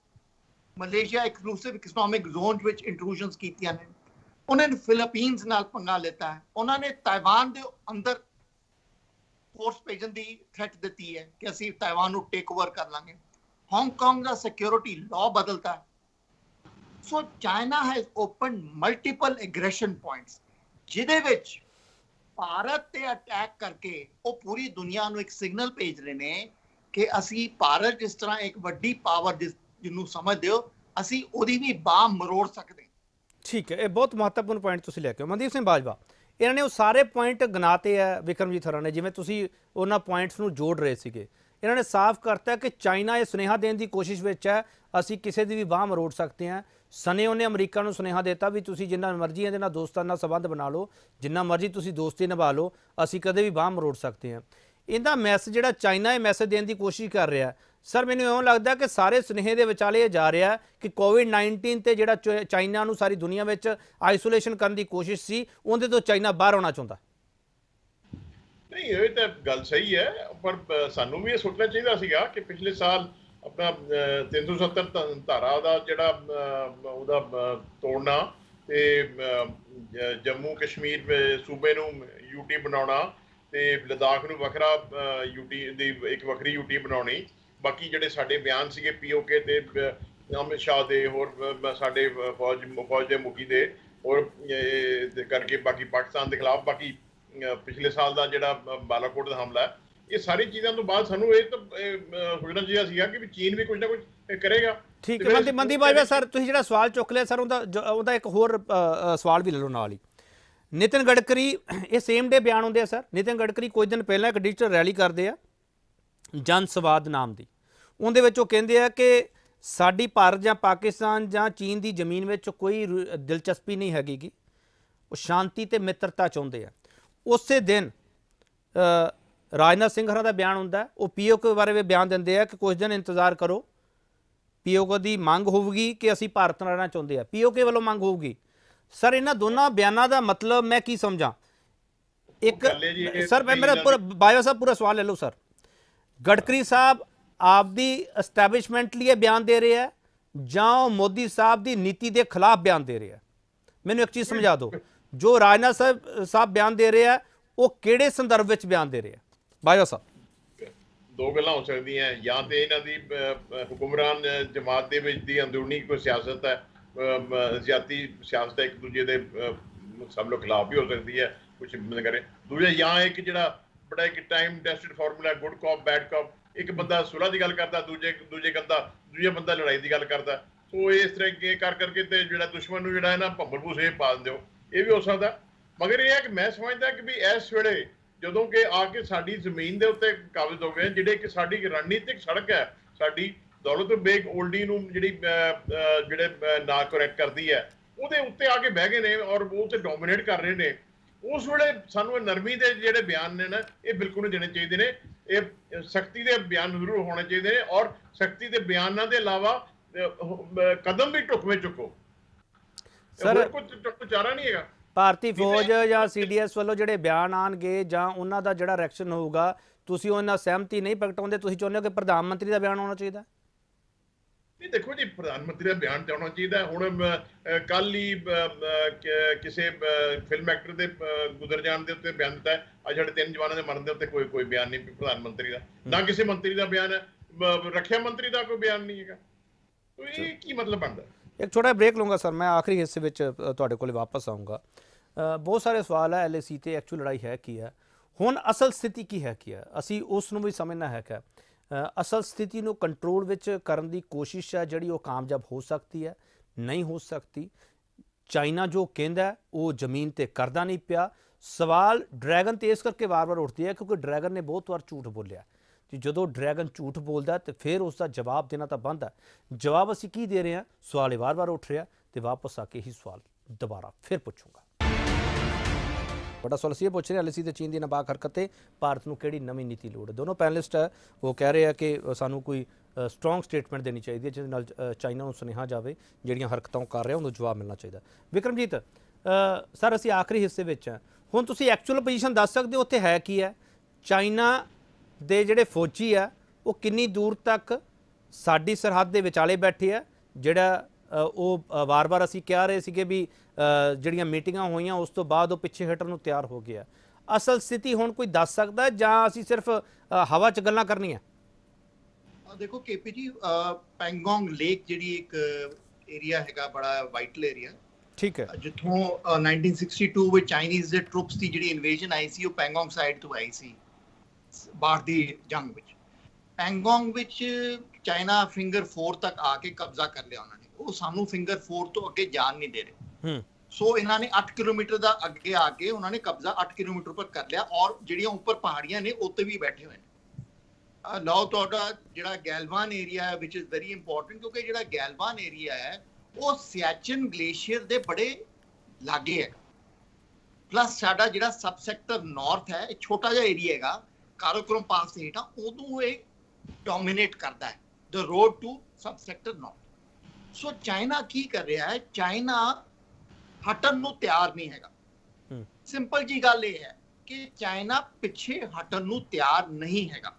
मलेशिया एक्सक्लूसिव इकोनॉमिक जोन विच इंट्रूजन्स कीतियां ने। उन्होंने फिलीपींस नाल पंगा लेता है। उन्होंने ताइवान के अंदर फोर्स भेजन की थ्रेट दी है कि असी ताइवान को टेक ओवर कर लांगे। हांगकांग का सिक्योरिटी लॉ बदलता है। So China has open multiple aggression points जिहदे विच भारत ते अटैक करके वो पूरी दुनिया को एक सिग्नल भेज रहे हैं कि असी भारत इस तरह एक वड्डी पावर जिन्हों समझ दो असी उहदी भी बाह मरोड़ सकते। ठीक है, ये बहुत महत्वपूर्ण पॉइंट तुसीं लैके मनदीप सिंह बाजवा इन्होंने वो सारे पॉइंट गिनाते हैं विक्रमजीत हरां ने जिवें तुसीं उन्हां पॉइंट्स नूं जोड़ रहे सीगे। इन्हों ने साफ करता कि चाइना ये सुनेहा देने की कोशिश में है असी किसी की भी बाह मरोड़ सकते हैं। सने उन्हें अमरीका को सुनेहा देता भी तुसी जिन्ना मर्जी इहदे नाल दोस्ताना संबंध बना लो, जिन्ना मर्जी तुसी दोस्ती निभा लो, असी कदे भी बाह मरोड़ सकते हैं। इहदा मैसेज जिहड़ा चाइना ये मैसेज देने की कोशिश कर रहा है सर मैनूं इउं लगदा कि सारे सुनेहे दे विचाले जा रहा है कि कोविड नाइनटीन ते जिहड़ा चाइना नूं सारी दुनिया विच आइसोलेशन करन दी कोशिश सी उहदे तों चाइना बाहर आउणा चाहुंदा। नहीं ये तो गल सही है पर सानू भी यह सोचना चाहिए सीगा कि पिछले साल अपना तीन सौ सत्तर धारा का जोड़ा वह तोड़ना जम्मू कश्मीर सूबे यूटी बना लद्दाख में वखरा यूटी एक वखरी यूटी बनानी बाकी जोड़े साडे बयान से पी ओ के अमित शाह के होर साडे फौज फौज के मुखी के और करके बाकी पाकिस्तान के खिलाफ बाकी पिछले साल का जो बालाकोट का हमला है ये सारी चीज़ों तो बाद सानू ये तो सोचना चाहिए कि चीन भी कुछ ना कुछ करेगा। ठीक है मनदीप बाजवा सर तुसीं जिहड़ा सवाल चुक लिया सर उहदा एक होर सवाल भी ले लो नाल ही। नितिन गडकरी ये सेम डे बयान आउंदे आ सर। नितिन गडकरी कुछ दिन पहला एक डिजिटल रैली करते हैं जन संवाद नाम की उहदे विच ओह कहिंदे आ कि साडी भारत जां पाकिस्तान जां चीन की जमीन में कोई दिलचस्पी नहीं हैगी, शांति ते मित्रता चाहुंदे आ। उस दिन राजनाथ सिंह हर का बयान होंगे वो पी ओ के बारे में बयान देंगे है कि कुछ दिन इंतजार करो पी ओ की मांग होगी कि असी भारत रहना चाहते हैं पी ओ के वालों मांग होगी। सर इन्होंने दोनों बयानों का मतलब मैं की समझा एक सर मैं मेरा पूरा बाजवा साहब पूरा सवाल ले लो सर। गडकरी साहब आपकी एस्टैब्लिशमेंट लिए बयान दे रहे हैं जां मोदी साहब की नीति के खिलाफ बयान दे रहे हैं? मैंने एक चीज़ समझा दो जो राजनाथ साहब साहब बयान दे रहे हैं वो किहड़े संदर्भ में बयान दे रहे हैं? बाजवा साहब दो गल्लां हो सकदियां हैं जां ते इन्हां दी हुक्मरान जमात दे विच दी अंदरूनी कोई सियासत है जाती सियासत एक दूजे दे सब लोग खिलाफ भी हो सकती है कुछ करें दूजा जां एक जिहड़ा बड़ा एक time tested formula good cop bad cop एक बंदा सुलह की गल करता दूजे दूजे करता दूजा बंदा लड़ाई की गल करता। सो इस तरह कर करके तो जिहड़ा दुश्मन नूं जिहड़ा ना भंबल भूसे पा दिंदे हो ये भी हो सकता। मगर यह है कि मैं समझता कि भी इस वे जो कि आके साड़ी जमीन के उत्ते काबज हो गए जिहड़े कि साड़ी रणनीतिक सड़क है साड़ी दौलत बेग ओल्डी नूं जिहड़ी जिहड़े ना करेक्ट करती है वो उत्ते आके बह गए ने और वो उत्ते डोमीनेट कर रहे हैं। उस वे सानू नरमी के जो बयान ने ना ये बिल्कुल नहीं देने चाहिए ने, ये सख्ती के बयान जरूर होने चाहिए ने और सख्ती के बयानों के अलावा कदम भी ढुकवें चुको। सर कुछ चारा नहीं है। भारतीय फौज या सी डी एस वालों जो बयान आएंगे या उन्हों का जो रिएक्शन होगा, तुसी उन्हें सहमति नहीं प्रगटाते, चाहते हो कि प्रधानमंत्री का बयान होना चाहिए? नहीं देखो जी, प्रधानमंत्री का बयान तो आना चाहिए। हूँ कल ही किसी फिल्म एक्टर के गुजर जाने के बयान दिता है, साढ़े तीन जवानों के मरण के उत्ते कोई कोई बयान नहीं प्रधानमंत्री का, ना किसी मंत्री का बयान है, रक्षा मंत्री का कोई बयान नहीं है। तो ये की मतलब बनता है। एक छोटा ब्रेक लूँगा सर, मैं आखिरी हिस्से में तुहाडे कोल वापस आऊँगा। बहुत सारे सवाल है, एल ए सी ते एक्चुअल लड़ाई है की है, हुण असल स्थिति की है की है, असी उसनूं भी समझना है कि असल स्थिति नूं कंट्रोल विच करन दी कोशिश है जिहड़ी उह कामयाब हो सकती है, नहीं हो सकती। चाइना जो कहंदा है वो जमीन ते करदा नहीं पिया। सवाल ड्रैगन ते इस करके वार बार उठती है क्योंकि ड्रैगन ने बहुत बार झूठ बोलिया। जो ड्रैगन झूठ बोलता है तो फिर उसका जवाब देना तो बनता है। जवाब असी की दे रहे हैं, सवाल बार बार उठ रहा है, तो वापस आके ही सवाल दोबारा फिर पूछूंगा। बड़ा सवाल असी ये पूछ रहे हैं, एल ए सी तो चीन की नापाक हरकतें भारत को किहड़ी नवी नीति लोड़ है? दोनों पैनलिस्ट है वो कह रहे हैं कि सानू कोई स्ट्रोंग स्टेटमेंट देनी चाहिए जिस नाल चाइना नूं सुनेहा जाए जिहड़ियां हरकतां कर रहे हैं उन्हें जवाब मिलना चाहिए। विक्रमजीत सर असी आखिरी हिस्से में हैं, हुण तुसीं एक्चुअल पोजीशन दस सकते हो उत्थे है की है? चाइना दे जिहड़े फौजी है वो कितनी दूर तक साडी सरहद के विचाले बैठे है, जिहड़ा वो वार बार असी कह रहे थे भी जिहड़ियां मीटिंगां होईयां उस तो बाद वो पिछे हटण नूं तैयार हो गया। असल स्थिति हुण कोई दस सकदा है जां असी सिर्फ हवा च गल्लां करनी है? देखो केपी जी, पैंगोंग लेक जिहड़ी एक एरिया हैगा, बड़ा वाइटल एरिया, ठीक है, जिथों नाइनटीन सिक्सटी टू विच चाइनीज़ दे ट्रुप्स दी जिहड़ी इन्वेजन आई सी, वो पैंगोंग साइड तो आई सी। ਬਾਹਰ ਦੀ ਜੰਗ ਵਿੱਚ ਪੈਂਗੋਂਗ ਵਿੱਚ ਚਾਈਨਾ ਫਿੰਗਰ फोर ਤੱਕ ਆ ਕੇ ਕਬਜ਼ਾ ਕਰ ਲਿਆ ਉਹਨਾਂ ਨੇ। ਉਹ ਸਾਨੂੰ ਫਿੰਗਰ फोर ਤੋਂ ਅੱਗੇ ਜਾਣ ਨਹੀਂ ਦੇ ਰਹੇ। ਹੂੰ ਸੋ ਇਹਨਾਂ ਨੇ आठ ਕਿਲੋਮੀਟਰ ਦਾ ਅੱਗੇ ਆ ਕੇ ਉਹਨਾਂ ਨੇ ਕਬਜ਼ਾ आठ ਕਿਲੋਮੀਟਰ ਉੱਪਰ ਕਰ ਲਿਆ ਔਰ ਜਿਹੜੀਆਂ ਉੱਪਰ ਪਹਾੜੀਆਂ ਨੇ ਉੱਤੇ ਵੀ ਬੈਠੇ ਹੋਏ ਨੇ। ਲਓ ਤੁਹਾਡਾ ਜਿਹੜਾ ਗੈਲਵਾਨ ਏਰੀਆ ਹੈ ਵਿਚ ਇਜ਼ ਵੈਰੀ ਇੰਪੋਰਟੈਂਟ, ਕਿਉਂਕਿ ਜਿਹੜਾ ਗੈਲਵਾਨ ਏਰੀਆ ਹੈ ਉਹ ਸਿਆਚਨ ਗਲੇਸ਼ੀਅਰ ਦੇ ਬੜੇ ਲਾਗੇ ਹੈਗਾ। ਪਲੱਸ ਸਾਡਾ ਜਿਹੜਾ ਸਬ ਸੈਕਟਰ ਨਾਰਥ ਹੈ, ਇੱਕ ਛੋਟਾ ਜਿਹਾ ਏਰੀਆ ਹੈਗਾ ਕਾਰੋਕਰਮ ਪਾਸ ਤੇ ਹੇਠਾਂ, ਉਦੋਂ ਇਹ ਡੋਮੀਨੇਟ ਕਰਦਾ ਹੈ the road to sub sector north. So China ਕੀ ਕਰ ਰਿਹਾ ਹੈ? ਚਾਈਨਾ ਹਟਣ ਨੂੰ ਤਿਆਰ ਨਹੀਂ ਹੈਗਾ। ਸਿੰਪਲ ਜੀ ਗੱਲ ਇਹ ਹੈ ਕਿ ਚਾਈਨਾ ਪਿੱਛੇ ਹਟਣ ਨੂੰ ਤਿਆਰ ਨਹੀਂ ਹੈਗਾ।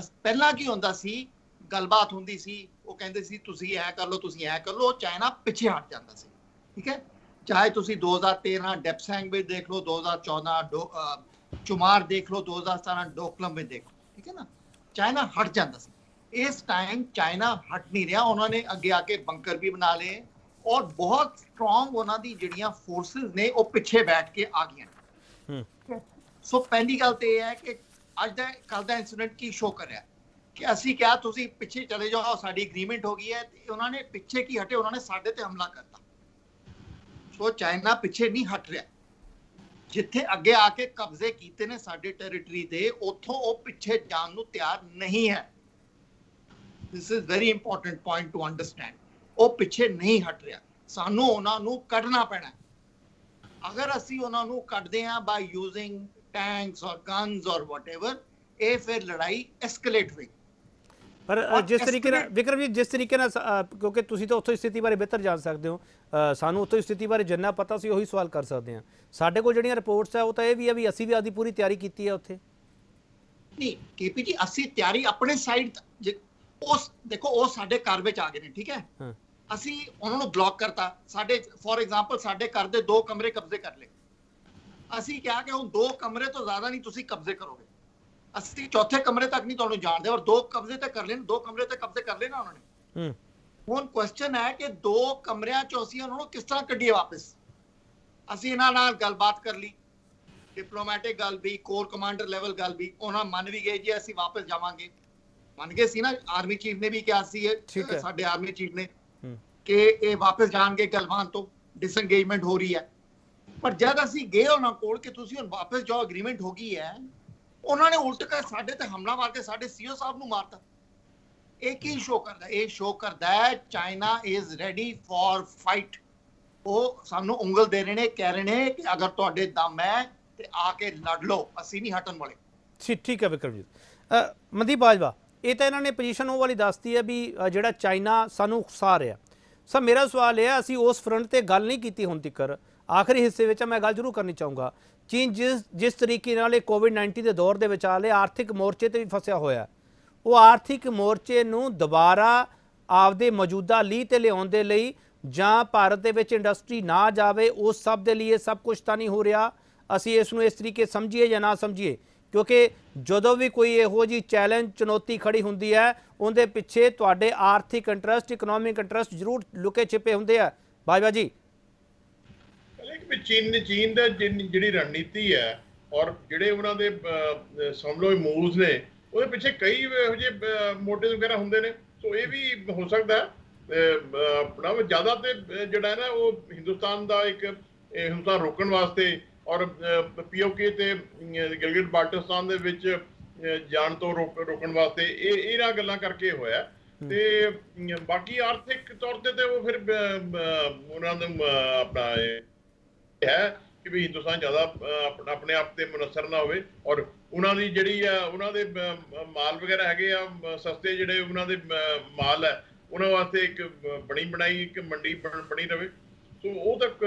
ਪਹਿਲਾਂ ਕੀ ਹੁੰਦਾ ਸੀ, ਗੱਲਬਾਤ ਹੁੰਦੀ ਸੀ, ਉਹ ਕਹਿੰਦੇ ਸੀ ਤੁਸੀਂ ਐ ਕਰ ਲਓ ਤੁਸੀਂ ਐ ਕਰ ਲਓ, ਚਾਈਨਾ ਪਿੱਛੇ ਹਟ ਜਾਂਦਾ ਸੀ। ਠੀਕ ਹੈ, ਚਾਹੇ ਤੁਸੀਂ ਦੋ ਹਜ਼ਾਰ ਤੇਰਾਂ ਡੈਪਸੈਂਗ ਵਿੱਚ ਦੇਖ ਲਓ, ਦੋ ਹਜ਼ਾਰ ਚੌਦਾਂ चुमार देख लो, दो हजार सतारह डोकलम में देख लो, ठीक है ना, चाइना हट जाता सी। इस टाइम चाइना हट नहीं रहा, उन्होंने अगे आके बंकर भी बना लिए और बहुत स्ट्रोंग उन्होंने जड़ियां फोर्सेस ने वो पिछे बैठ के आ गई। सो पहली गल तो यह है कि अज का कल का इंसीडेंट की शो कर रहा है कि असी क्या तुसी पिछे चले जाओ, साडी एग्रीमेंट हो गई है, उन्होंने पिछे की हटे, उन्होंने साडे ते हमला करता। सो चाइना पिछे नहीं हट रहा, जिथे अगे आके कब्जे कीते ने साडे टेरिटरी दे, उथों ओ पिछे जान नूं तैयार नहीं है। This is very important point to understand. ओ पिछे नहीं हट रहा, सानू उहनां नूं कढना पैना। अगर असी उहनां नूं कढदे हां बाय यूजिंग टैंक्स और गन्स और व्हाटएवर, ए फिर लड़ाई एस्केलेट होगी। पर जिस तरीके नाल विक्रम जी जिस तरीके नाल क्योंकि तुसीं तां उत्थों स्थिति बारे बेहतर जान सकदे हो, सानू उत्थों स्थिति बारे जिन्ना पता सी उही सवाल कर सकते हैं। साडे कोल जिहड़ियां रिपोर्ट्स है वो तां इह वी है वी असीं वी आदी पूरी तैयारी कीती है उत्थे। नहीं केपी जी, असीं तैयारी अपने साइड उस देखो वो साडे घर विच आ गए ने, ठीक है, असीं उहनां नूं ब्लॉक करता। साडे फॉर एग्जांपल साडे घर दे दो कमरे कब्जे कर ले, असीं कहा कि हुण दो कमरे तो ज़्यादा नहीं तुसीं कब्जे करोगे, असीं चौथे कमरे तक नहीं तुहानूं जाणदे और दो कब्जे ते कर लेण, दो कमरे ते कब्जे कर लेना उन्होंने। ਹੁਣ ਕੁਐਸਚਨ ਹੈ ਕਿ ਦੋ ਕਮਰਿਆਂ ਚੋਂ ਅਸੀਂ ਉਹਨਾਂ ਨੂੰ ਕਿਸ ਤਰ੍ਹਾਂ ਕੱਢੀਏ ਵਾਪਸ? ਅਸੀਂ ਇਹਨਾਂ ਨਾਲ ਗੱਲਬਾਤ ਕਰ ਲਈ, ਡਿਪਲੋਮੈਟਿਕ ਗੱਲ ਵੀ, ਕੋਰ ਕਮਾਂਡਰ ਲੈਵਲ ਗੱਲ ਵੀ, ਉਹਨਾਂ ਮੰਨ ਵੀ ਗਏ ਜੀ ਅਸੀਂ ਵਾਪਸ ਜਾਵਾਂਗੇ, ਮੰਨ ਗਏ ਸੀ ਨਾ। ਆਰਮੀ ਚੀਫ ਨੇ ਵੀ ਕਿਹਾ ਸੀ, ਸਾਡੇ ਆਰਮੀ ਚੀਫ ਨੇ, ਕਿ ਇਹ ਵਾਪਸ ਜਾਣਗੇ, ਗਲਵਾਨ ਤੋਂ ਡਿਸਐਂਗੇਜਮੈਂਟ ਹੋ ਰਹੀ ਹੈ। ਪਰ ਜਦ ਅਸੀਂ ਗਏ ਉਹਨਾਂ ਕੋਲ ਕਿ ਤੁਸੀਂ ਹੁਣ ਵਾਪਸ ਜਾਓ, ਐਗਰੀਮੈਂਟ ਹੋ ਗਈ ਹੈ, ਉਹਨਾਂ ਨੇ ਉਲਟ ਕੇ ਸਾਡੇ ਤੇ ਹਮਲਾ ਕਰਕੇ ਸਾਡੇ ਸੀਓ ਸਾਹਿਬ ਨੂੰ ਮਾਰਤਾ। एक ही शो करता है, एक शो करता है China is ready for fight. वो सानू उंगल दे रहे ने, कह रहे ने कि अगर तुहाडे दम है ते आके लड़ लो, असीं नहीं हटण वाले। ठीक ठीक है विक्रमजीत। मनदीप बाजवा, ये तो इन्होंने पोजिशन वो वाली दसती है भी जो चाइना सानू उकसा रहा। सर मेरा सवाल यह असी उस फ्रंट पर गल नहीं की हुण तक, आखिरी हिस्से में मैं गल जरूर करनी चाहूँगा। चीन जिस जिस तरीके नाल कोविड नाइनटीन के दौर के विचाले आर्थिक मोर्चे पर भी फसया होया, वो आर्थिक मोर्चे नूं दोबारा आपदे मौजूदा लीह ते लिआउण दे लई जां भारत दे विच इंडस्ट्री ना जावे, उस सब दे लिए सब कुछ तां नहीं हो रहा। असीं इस नूं इस तरीके समझिए या ना समझिए, क्योंकि जदों भी कोई इहो जी चैलेंज चुनौती खड़ी हुंदी है उहदे पिछे तुहाडे आर्थिक इंटरस्ट, इकनोमिक इंटरस्ट जरूर लुके छिपे हुंदे आ। बाजवा जी, चीन ने चीन दा जिहड़ी रणनीति है और जिहड़े उहनां दे समलो मूव्स ने ਉਹਦੇ ਪਿੱਛੇ ਕਈ ਇਹੋ ਜਿਹੇ ਮੋਟਿਵ ਵਗੈਰਾ ਹੁੰਦੇ ਨੇ। ਸੋ ਇਹ ਵੀ ਹੋ ਸਕਦਾ ਆਪਣਾ ਜ਼ਿਆਦਾ ਤੇ ਜਿਹੜਾ ਨਾ ਉਹ ਹਿੰਦੁਸਤਾਨ ਦਾ ਇੱਕ ਹਿੰਦੁਸਤਾਨ ਰੋਕਣ ਵਾਸਤੇ ਔਰ ਪੀਓਕੇ ਤੇ ਗਿਲਗਿਟ ਬਾਲਟਿਸਤਾਨ ਦੇ ਵਿੱਚ ਜਾਣ ਤੋਂ ਰੋਕਣ ਵਾਸਤੇ ਇਹ ਇਹਨਾਂ ਗੱਲਾਂ ਕਰਕੇ ਹੋਇਆ। ਤੇ ਬਾਕੀ ਆਰਥਿਕ ਤੌਰ ਤੇ ਤੇ ਉਹ ਫਿਰ ਉਹਨਾਂ ਦਾ ਆਪਣਾ ਹੈ ਕਿ ਵੀ ਹਿੰਦੁਸਤਾਨ ਜ਼ਿਆਦਾ ਆਪਣੇ ਆਪ ਤੇ ਮੁਨਸਰ ਨਾ ਹੋਵੇ ਔਰ ਉਹਨਾਂ ਦੀ ਜਿਹੜੀ ਆ ਉਹਨਾਂ ਦੇ ਮਾਲ ਵਗੈਰਾ ਹੈਗੇ ਆ ਸਸਤੇ ਜਿਹੜੇ ਉਹਨਾਂ ਦੇ ਮਾਲ ਹੈ ਉਹਨਾਂ ਵਾਸਤੇ ਇੱਕ ਬਣੀ ਬਣਾਈ ਇੱਕ ਮੰਡੀ ਬਣੀ ਰਵੇ। ਸੋ ਉਹ ਤੱਕ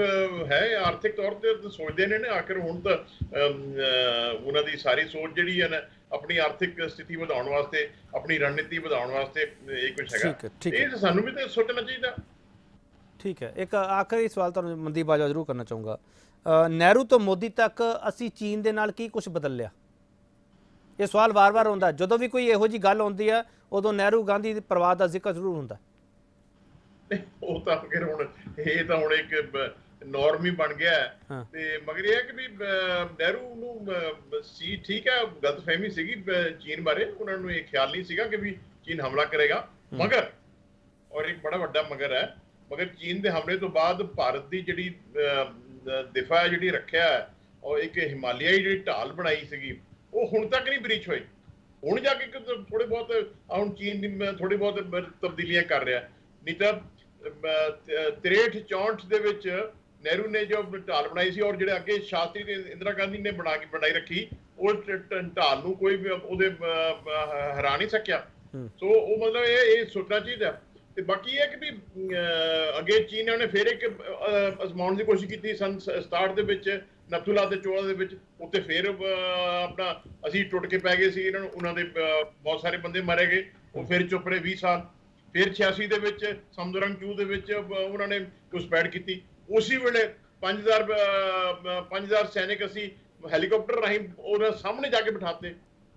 ਹੈ ਆਰਥਿਕ ਤੌਰ ਤੇ ਸੋਚਦੇ ਨੇ ਆਖਿਰ ਹੁਣ ਤਾਂ ਉਹਨਾਂ ਦੀ ਸਾਰੀ ਸੋਚ ਜਿਹੜੀ ਹੈ ਨਾ ਆਪਣੀ ਆਰਥਿਕ ਸਥਿਤੀ ਵਧਾਉਣ ਵਾਸਤੇ ਆਪਣੀ ਰਣਨੀਤੀ ਵਧਾਉਣ ਵਾਸਤੇ ਇਹ ਕੁਛ ਹੈਗਾ, ਇਹ ਸਾਨੂੰ ਵੀ ਤਾਂ ਸੋਚਣਾ ਚਾਹੀਦਾ। ठीक है, एक आखिरी सवाल तो मनदीप बाजवा जरूर करना चाहूँगा। नेहरू तो मोदी तक असी चीन के नाल की कुछ बदल लिया? ये सवाल वार बार आता है, जो भी कोई इहो जी गल आती है उदों नेहरू गांधी परिवार का जिक्र जरूर होता है। वो तो फिर हुण ये तो हुण एक नॉर्म ही बन गया है। हाँ। ते मगर यह है कि नेहरू नूं सी ठीक है गलतफहमी सीगी चीन बारे, उन्हां नूं ये ख्याल नहीं सीगा कि भी चीन हमला करेगा, मगर और एक बड़ा वड्डा मगर है मगर चीन के हमले तो बाद भारत की जिहड़ी दिफा है जिहड़ी रखिया है और एक हिमालियाई जिहड़ी ढाल बनाई सीगी वो हुण तक नहीं ब्रीच हुई। हुण जाके थोड़े बहुत हुण चीन थोड़ी बहुत तब्दीलियां कर रहा है, नहीं तो त्रेहठ चौंठ दे विच नेहरू ने जो ढाल बनाई सी और जिहड़े अगे शास्त्री ने इंदिरा गांधी ने बना के बनाई रखी उस ढाल नूं कोई ओहदे हरा नहीं सकिया। सो वो मतलब ये सोचना चाहिए। बाकी है कि भी अगे चीन ने फिर एक आजमाउण की कोशिश की सन सताहठ के नथुला के चौदह उत्ते फिर अपना असी टुट के पै गए सी, उन्होंने बहुत सारे बंदे मारे गए वो फिर चुप रहे बीस साल। फिर छियासी के समदरंग चू उन्होंने घुसपैठ की, उसी वेले पाँच हज़ार पाँच हज़ार सैनिक असी हैलीकॉप्टर राही उन्होंने सामने जाके बिठाते,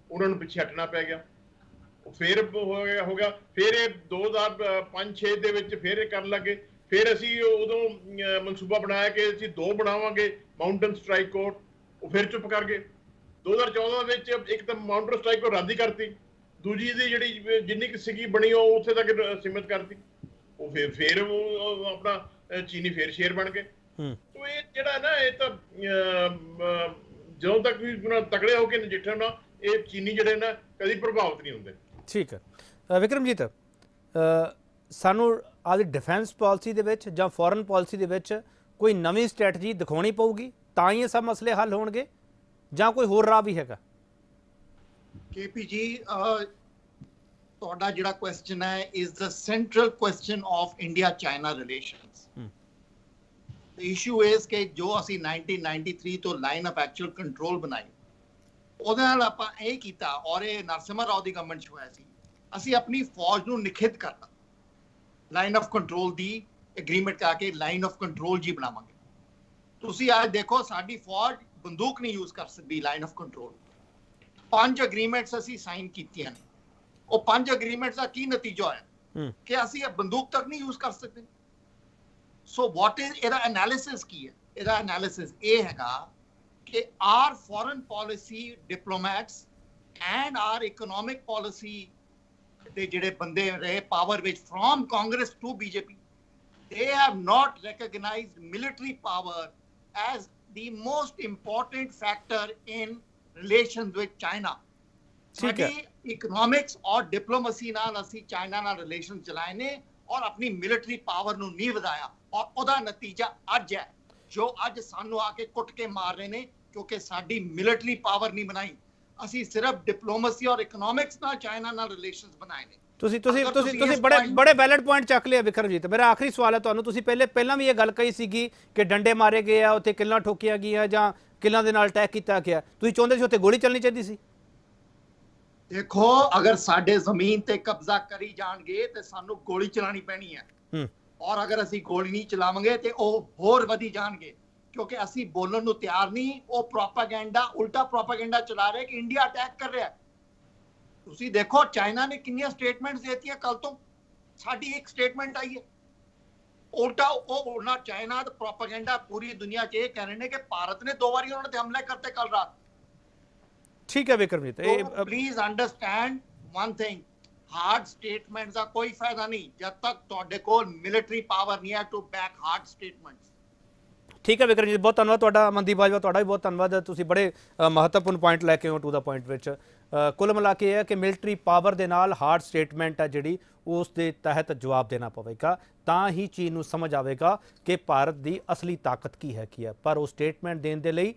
उन्होंने पिछे हटना पै गया। फिर हो गया हो गया फिर दो हज़ार पाँच छे फिर कर लगे, फिर असी उदों मनसूबा बनाया कि असी दो बनावांगे माउंटेन स्ट्राइक कोर्ट, फिर चुप कर गए। दो हज़ार चौदह एक तो माउंटेन स्ट्राइक कोर्ट रद्द करती, दूजी दी जिहड़ी जिन्नी कि सीगी बनी उत्थे तक सीमित करती, वो फिर फिर अपना चीनी फिर शेर बन गए। तो ये जिहड़ा ना ये तो जो तक भी तगड़े होकर नजिठण ना ये चीनी जिहड़े ना कभी प्रभावित नहीं होंगे। ठीक है विक्रमजीत, सानू आज डिफेंस पॉलिसी दे विच जां फॉरन पॉलिसी दे विच कोई नवी स्ट्रैटेजी दिखानी पऊगी तां ही सब मसले हल होणगे, जां कोई होर राह भी हैगा? केपी जी तुहाडा जिहड़ा क्वेश्चन है is the central question of India China relations. The issue is के जो असी नाइनटीन नाइनटी थ्री तो लाइन ऑफ एक्चुअल कंट्रोल बनाई ਉਹਦੇ ਨਾਲ ਆਪਾਂ ਇਹ ਕੀਤਾ ਔਰ ਇਹ ਨਰਸਿਮਹਾ ਰਾਓ ਦੀ ਗਵਰਨਮੈਂਟ 'ਚ ਹੋਇਆ ਸੀ, ਅਸੀਂ ਆਪਣੀ ਫੌਜ ਨੂੰ ਨਿਖਿੱਧ ਕਰਤਾ, ਲਾਈਨ ਆਫ ਕੰਟਰੋਲ ਦੀ ਐਗਰੀਮੈਂਟ ਕਰਾ ਕੇ ਲਾਈਨ ਆਫ ਕੰਟਰੋਲ ਜੀ ਬਣਾਵਾਂਗੇ। ਤੁਸੀਂ ਅੱਜ ਦੇਖੋ ਸਾਡੀ ਫੌਜ ਬੰਦੂਕ ਨਹੀਂ ਯੂਜ਼ ਕਰ ਸਕਦੀ ਲਾਈਨ ਆਫ ਕੰਟਰੋਲ। ਪੰਜ ਐਗਰੀਮੈਂਟਸ ਅਸੀਂ ਸਾਈਨ ਕੀਤੀਆਂ ਨੇ, ਉਹ ਪੰਜ ਐਗਰੀਮੈਂਟਸ ਦਾ ਕੀ ਨਤੀਜਾ ਹੋਇਆ ਕਿ ਅਸੀਂ ਇਹ ਬੰਦੂਕ ਤੱਕ ਨਹੀਂ ਯੂਜ਼ ਕਰ ਸਕਦੇ। ਸੋ ਵਾਟ ਇਜ਼ ਇਹਦਾ ਐਨਾਲਿਸਿਸ ਕੀ ਹੈ? ਇਹਦਾ ਐਨਾਲਿਸਿਸ ਇਹ ਹੈਗਾ कि our foreign policy diplomats and our economic policy दे जिहड़े बंदे रहे पावर विच from Congress to B J P, they have not recognized military power as the most important factor in relations with China. साडी economics और diplomacy नाल असी China नाल relations चलाए ने और अपनी military power नूं नहीं वधाया और उहदा नतीजा अज है जो अज सानू आके कुट के मार रहे ने। क्योंकि साड़ी मिलिटरी पावर नहीं बनाई, असी सिर्फ डिप्लोमेसी और इकोनॉमिक्स नाल चाइना नाल रिलेशंस बनाए ने। ਤੁਸੀਂ ਤੁਸੀਂ ਤੁਸੀਂ ਤੁਸੀਂ ਬੜੇ ਬੜੇ ਵੈਲਿਡ ਪੁਆਇੰਟ ਚੱਕ ਲਿਆ ਵਿਕਰਮਜੀਤ। ਮੇਰਾ ਆਖਰੀ ਸਵਾਲ ਹੈ ਤੁਹਾਨੂੰ, ਤੁਸੀਂ ਪਹਿਲੇ ਪਹਿਲਾਂ ਵੀ ਇਹ ਗੱਲ ਕਹੀ ਸੀਗੀ ਕਿ ਡੰਡੇ ਮਾਰੇ ਗਏ ਆ, ਉੱਥੇ ਕਿੱਲਾਂ ਠੋਕੀਆਂ ਗਈਆਂ ਜਾਂ ਕਿੱਲਾਂ ਦੇ ਨਾਲ ਅਟੈਕ ਕੀਤਾ ਗਿਆ, ਤੁਸੀਂ ਚਾਹੁੰਦੇ ਸੀ ਉੱਥੇ ਗੋਲੀ ਚੱਲਣੀ ਚਾਹੀਦੀ ਸੀ। ਦੇਖੋ ਅਗਰ ਸਾਡੇ ਜ਼ਮੀਨ ਤੇ ਕਬਜ਼ਾ ਕਰੀ ਜਾਣਗੇ ਤੇ ਸਾਨੂੰ ਗੋਲੀ ਚਲਾਣੀ ਪੈਣੀ ਹੈ, ਔਰ ਅਗਰ ਅਸੀਂ ਗੋਲੀ ਨਹੀਂ ਚਲਾਵਾਂਗੇ ਤੇ ਉਹ ਹੋਰ ਵਧੀ ਜਾਣਗੇ, ਕਿਉਂਕਿ ਅਸੀਂ ਬੋਲਣ ਨੂੰ ਤਿਆਰ ਨਹੀਂ। ਉਹ ਪ੍ਰੋਪਾਗੈਂਡਾ, ਉਲਟਾ ਪ੍ਰੋਪਾਗੈਂਡਾ ਚਲਾ ਰਹੇ ਕਿ ਇੰਡੀਆ ਅਟੈਕ ਕਰ ਰਿਹਾ। ਤੁਸੀਂ ਦੇਖੋ ਚਾਈਨਾ ਨੇ ਕਿੰਨੀਆਂ ਸਟੇਟਮੈਂਟਸ ਦਿੱਤੀਆਂ, ਕੱਲ ਤੋਂ ਸਾਡੀ ਇੱਕ ਸਟੇਟਮੈਂਟ ਆਈ ਹੈ। ਉਲਟਾ ਉਹ ਉਹਨਾਂ ਚਾਈਨਾ ਦਾ ਪ੍ਰੋਪਾਗੈਂਡਾ ਪੂਰੀ ਦੁਨੀਆ 'ਚ ਇਹ ਕਹਿ ਰਹੇ ਨੇ ਕਿ ਭਾਰਤ ਨੇ ਦੋ ਵਾਰੀ ਉਹਨਾਂ ਤੇ ਹਮਲੇ ਕਰਤੇ ਕੱਲ ਰਾਤ। ਠੀਕ ਹੈ ਵਿਕਰਮਜੀਤ, ਇਹ please understand one thing, hard statements ਦਾ ਕੋਈ ਫਾਇਦਾ ਨਹੀਂ ਜਦ ਤੱਕ ਤੁਹਾਡੇ ਕੋਲ ਮਿਲਟਰੀ ਪਾਵਰ ਨਹੀਂ ਹੈ ਟੂ ਬੈਕ ਹਾਰਡ ਸਟੇਟਮੈਂਟਸ। ठीक है विक्रमजीत, बहुत धन्यवाद तुहाडा, मनदीप बाजवा तुहाडा भी बहुत धन्यवाद, तुसी बड़े महत्वपूर्ण पॉइंट लैके हो टू द पॉइंट विच। कुल मिला के है कि मिलटरी पावर दे नाल हार्ड स्टेटमेंट है जिहड़ी उस दे तहत जवाब देना पवेगा, तां ही चीन नूं समझ आवेगा कि भारत दी असली ताकत की है की है। पर उस स्टेटमेंट देण दे लई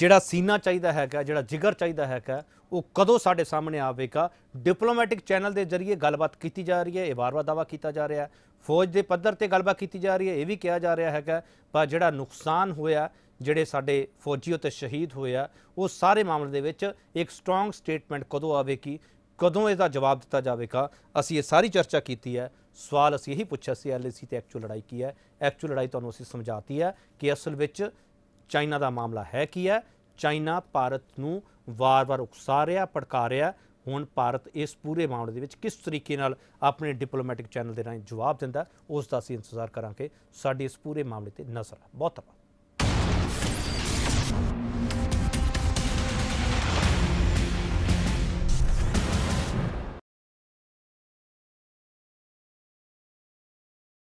जिहड़ा सीना चाहिदा हैगा, जिहड़ा जिगर चाहिदा हैगा, वो कदों साढ़े सामने आवेगा। डिप्लोमैटिक चैनल के जरिए गलबात की जा रही है, ये बार बार दावा किया जा रहा है। फौज के पद्धर पर गलबात की जा रही है, ये भी कहा जा रहा है। पर जिहड़ा नुकसान होया, जिहड़े साडे फौजी उत्ते शहीद होया, वो सारे मामले के एक स्ट्रोंग स्टेटमेंट कदों आवेगी, कदों इसका जवाब दिता जाएगा। असी ये सारी चर्चा की है। सवाल असी यही पूछा सी, एल ए सी ते एक्चुअल लड़ाई की है। एक्चुअल लड़ाई तुहानूं असी समझाती है कि असल विच चाइना का मामला है की है। चाइना भारत नूं वार वार उकसा रहा, भड़का रहा। हुण भारत इस पूरे मामले दे विच किस तरीके नाल अपने डिप्लोमैटिक चैनल दे राहीं जवाब दिंदा, उस दा असीं इंतजार करांगे। साडी इस पूरे मामले ते नज़र। बहुत धन्यवाद।